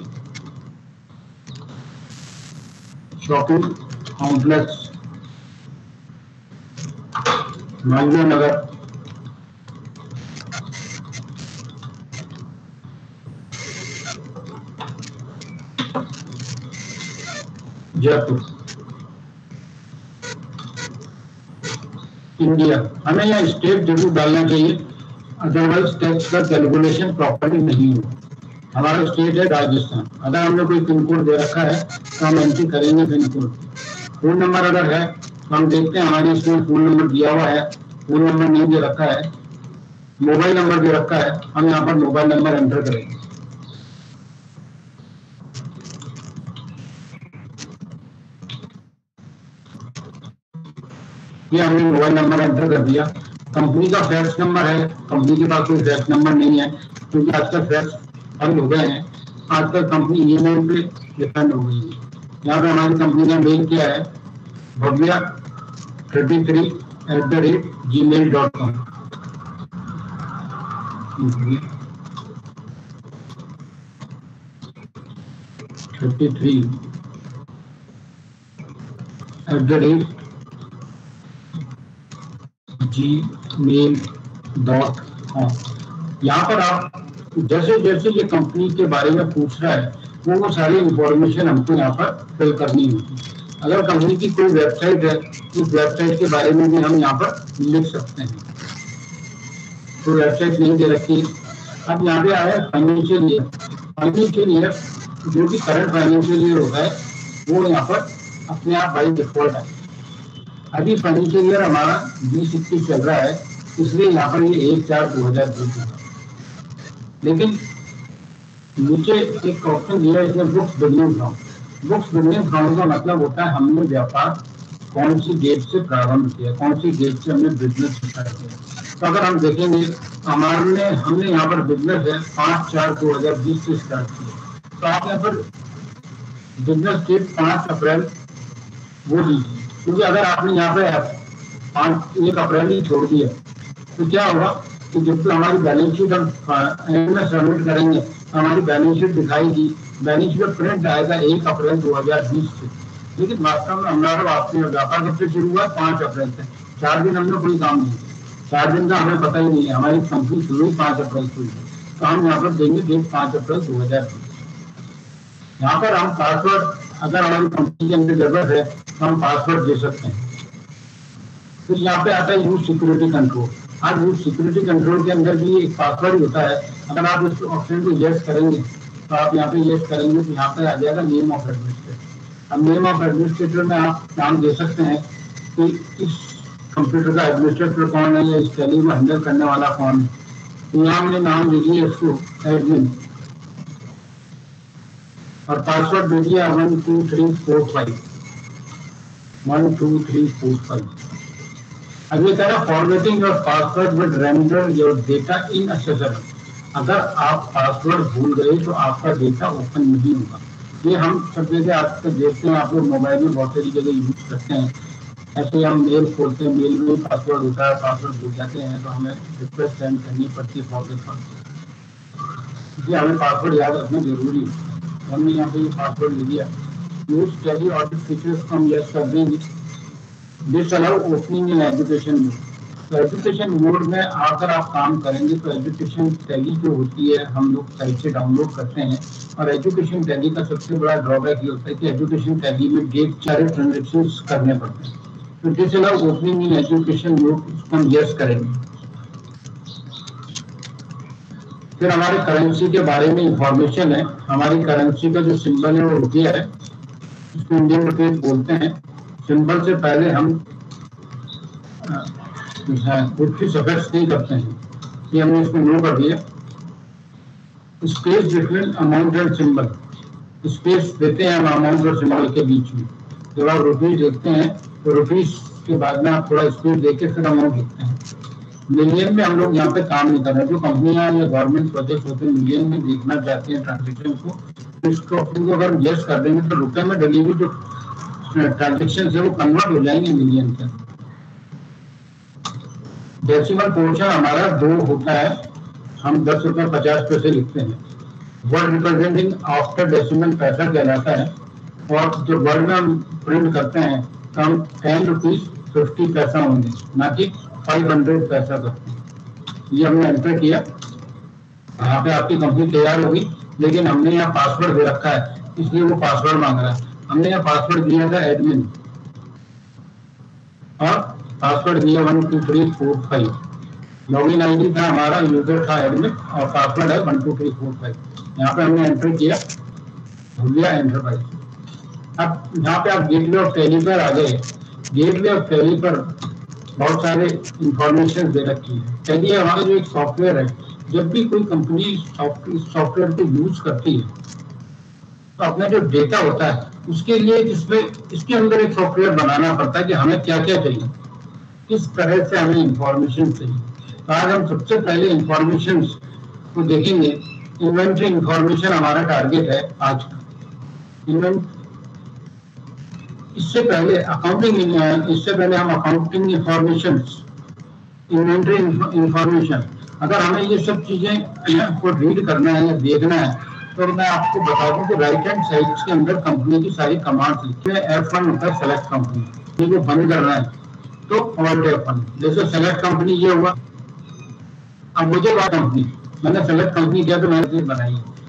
shopping complex Malviya Nagar. India हमें यह स्टेट जरूर डालना चाहिए, अदरवाइज टैक्स का कैलकुलेशन प्रॉपरली नहीं हो। हमारा स्टेट है राजस्थान। अगर हमने कोई पिन कोड दे रखा है तो हम एंट्री करेंगे पिन कोड। फोन नंबर अगर है तो हम देखते हैं हमारे इसमें फोन नंबर दिया हुआ है, फोन नंबर नहीं दे रखा है, मोबाइल नंबर दे रखा है, हम यहाँ पर मोबाइल नंबर एंटर करेंगे। ये हमने मोबाइल नंबर एंटर कर दिया। कंपनी का फैक्स नंबर है, कंपनी के पास कोई फैक्स नंबर नहीं है क्योंकि आजकल फैक्स बंद हो गए हैं। आजकल कंपनी ई मेल पे डिपेंड हो गई है। यहाँ पे हमारी कंपनी का मेल क्या है, Bhavya thirty three at the rate Gmail dot com. Thirty three at the rate Gmail dot com. यहाँ पर आप जैसे जैसे ये कंपनी के बारे में पूछ रहा है वो वो सारी इंफॉर्मेशन हमको यहाँ पर फिल करनी होगी। अगर कंपनी की कोई वेबसाइट है उस वेबसाइट के बारे में भी हम यहाँ पर लिख सकते हैं। तो वेबसाइट नहीं दे रखी। अब यहाँ पे आया फाइनेंशियल ईयर। फाइनेंशियल ईयर जो कि करंट फाइनेंशियल ईयर होता है वो यहाँ पर अपने आप बाई डिफॉल्ट है। अभी फाइनेंशियल ईयर हमारा बीस इक्कीस चल रहा है, इसलिए यहाँ पर ये एक चार दो हजार बीस है। लेकिन नीचे एक ऑप्शन दिया है इसमें books business ground. Books business ground का मतलब होता है हमने व्यापार कौन सी डेट से प्रारंभ किया, कौन सी डेट से हमने बिजनेस स्टार्ट किया। तो अगर हम देखेंगे हमारे हमने यहाँ पर बिजनेस है पाँच चार दो हजार बीस से स्टार्ट किया, तो आप यहाँ पर बिजनेस ट्रिप पाँच अप्रैल वो दी, क्योंकि अगर आपने यहाँ पे पाँच एक अप्रैल ही छोड़ दिया तो क्या होगा कि जब हमारी बैलेंस शीट हम एंड में सबमिट करेंगे हमारी बैलेंस शीट दिखाएगी, बैलेंस शीट प्रिंट आएगा एक अप्रैल दो हजार बीस से, लेकिन वास्तव में हमारा वापसी व्यापार कब से शुरू हुआ पाँच अप्रैल से, चार दिन हमने कोई काम नहीं, चार दिन का हमें पता ही नहीं है, हमारी कंपनी शुरू हुई पाँच अप्रैल से, तो हम यहाँ पर देंगे डेट पाँच अप्रैल दो हजार बीस। यहाँ पर हम पासवर्ड अगर हमारी कंपनी के अंदर गड़बड़ है तो हम पासवर्ड दे सकते हैं। फिर यहाँ पे आता है यूज सिक्योरिटी कंट्रोल। आज यूज सिक्योरिटी कंट्रोल के अंदर भी एक पासवर्ड ही होता है, अगर आप इस ऑप्शन को येस करेंगे तो आप यहाँ पे येस करेंगे तो यहाँ पे आ जाएगा नेम ऑफ एडमिनिस्ट्रेटर। अब नेम ऑफ एडमिनिस्ट्रेटर में आप नाम दे सकते हैं कि इस कंप्यूटर का एडमिनिस्ट्रेटर कौन है या इस टैली को हैंडल करने वाला कौन है, तो यहाँ हमने नाम दे दिया इसको एडमिन और पासवर्ड दे दिया one two three four five one two three four five अब ये कह रहा formatting your password will render your data inaccessible. अगर आप पासवर्ड भूल गए तो आपका डेटा ओपन नहीं होगा। ये हम सब जगह आज तक देखते हैं, आप लोग मोबाइल में बहुत सारी जगह यूज करते हैं, ऐसे हम मेल खोलते हैं, मेल में पासवर्ड होता है, पासवर्ड भूल जाते हैं तो हमें रिक्वेस्ट सेंड करनी पड़ती है फॉरवर्ड पर, इसलिए हमें पासवर्ड याद रखना जरूरी है। हमने यहाँ पे पासवर्ड ले लिया, यूज टैली ऑडिट फीचर्स हम यस कर देंगे। This allow opening in education mode, तो एजुकेशन मोड में आकर आप काम करेंगे तो एजुकेशन टैली जो होती है हम लोग साइट से डाउनलोड करते हैं, और एजुकेशन टैली का सबसे बड़ा ड्रॉबैक ये होता है कि एजुकेशन टैली में डेट सारे ट्रांजेक्शन करने पड़ते हैं, तो this allow opening in education mode हम यस करेंगे। फिर हमारे करेंसी के बारे में इंफॉर्मेशन है, हमारी करेंसी का जो सिंबल है वो रुपया है, इसको इंडियन रुपये बोलते हैं। सिंबल से पहले हम खुद की सफेद नहीं करते हैं, ये हमने इसको नो कर दिया। Space different amount and symbol, space देते हैं हम अमाउंट और सिंबल के बीच में, जब आप रुपीज देखते हैं तो रुपीज के बाद में आप थोड़ा स्पेस देके फिर अमाउंट लिखते हैं। मिलियन में हम लोग यहाँ पे काम नहीं कर रहे, जो कंपनियां या गवर्नमेंट प्रोजेक्ट होते हैं मिलियन में देखना चाहते हैं ट्रांजेक्शन को, तो इसको अगर यस कर देंगे तो रुपए में डिलीवरी जो ट्रांजेक्शन है वो कन्वर्ट हो जाएंगे मिलियन के। डेसिमल पोर्शन हमारा दो होता है, हम दस रुपये पचास पैसे लिखते हैं। वर्ड रिप्रेजेंटिंग आफ्टर डेसिमल पैसा कहलाता है, और जो वर्ड में हम प्रिंट करते हैं तो हम टेन रुपीज फिफ्टी पैसा होंगे, ना कि पाँच सौ पैसा करते। ये हमने एंटर किया, यहाँ पे आपकी कंपनी तैयार होगी, लेकिन हमने यहाँ पासवर्ड दे रखा है इसलिए वो पासवर्ड मांग रहा है। हमने यहाँ पासवर्ड दिया था एडमिन और पासवर्ड दिया one two three four five, log in I D था हमारा, यूजर था एडमिन और पासवर्ड है one two three four five, यहाँ पे हमने एंटर किया भूलिया एंटरप्राइज। अब यहाँ पे आप गेटवे ऑफ टैली पर आ गए, गेटवे ऑफ टैली पर बहुत सारे इंफॉर्मेशन दे रखी है। टैली हमारा जो एक सॉफ्टवेयर है, जब भी कोई कंपनी सॉफ्टवेयर को यूज करती है तो अपना जो डेटा होता है उसके लिए इसमें इसके अंदर एक सॉफ्टवेयर बनाना पड़ता है कि हमें क्या क्या चाहिए, किस तरह से हमें इंफॉर्मेशन चाहिए। तो आज हम सबसे पहले इंफॉर्मेशन को देखेंगे। इन्वेंट्री इंफॉर्मेशन हमारा टारगेट है आज का। इन्वेंट इससे पहले अकाउंटिंग इससे पहले हम अकाउंटिंग इंफॉर्मेशन, इन्वेंट्री इंफॉर्मेशन, अगर हमें ये सब चीजें को रीड करना है या देखना है तो मैं आपको बता दूं कि राइट हैंड साइड के अंदर कंपनी की सारी कमांड्स लिखी है। एफ वन होता है सेलेक्ट कंपनी, ये बंद करना है तो ऑल्ट एफ वन, जैसे सेलेक्ट कंपनी ये हुआ। अब मुझे कंपनी मैंने सेलेक्ट कंपनी किया तो मैंने बनाई है,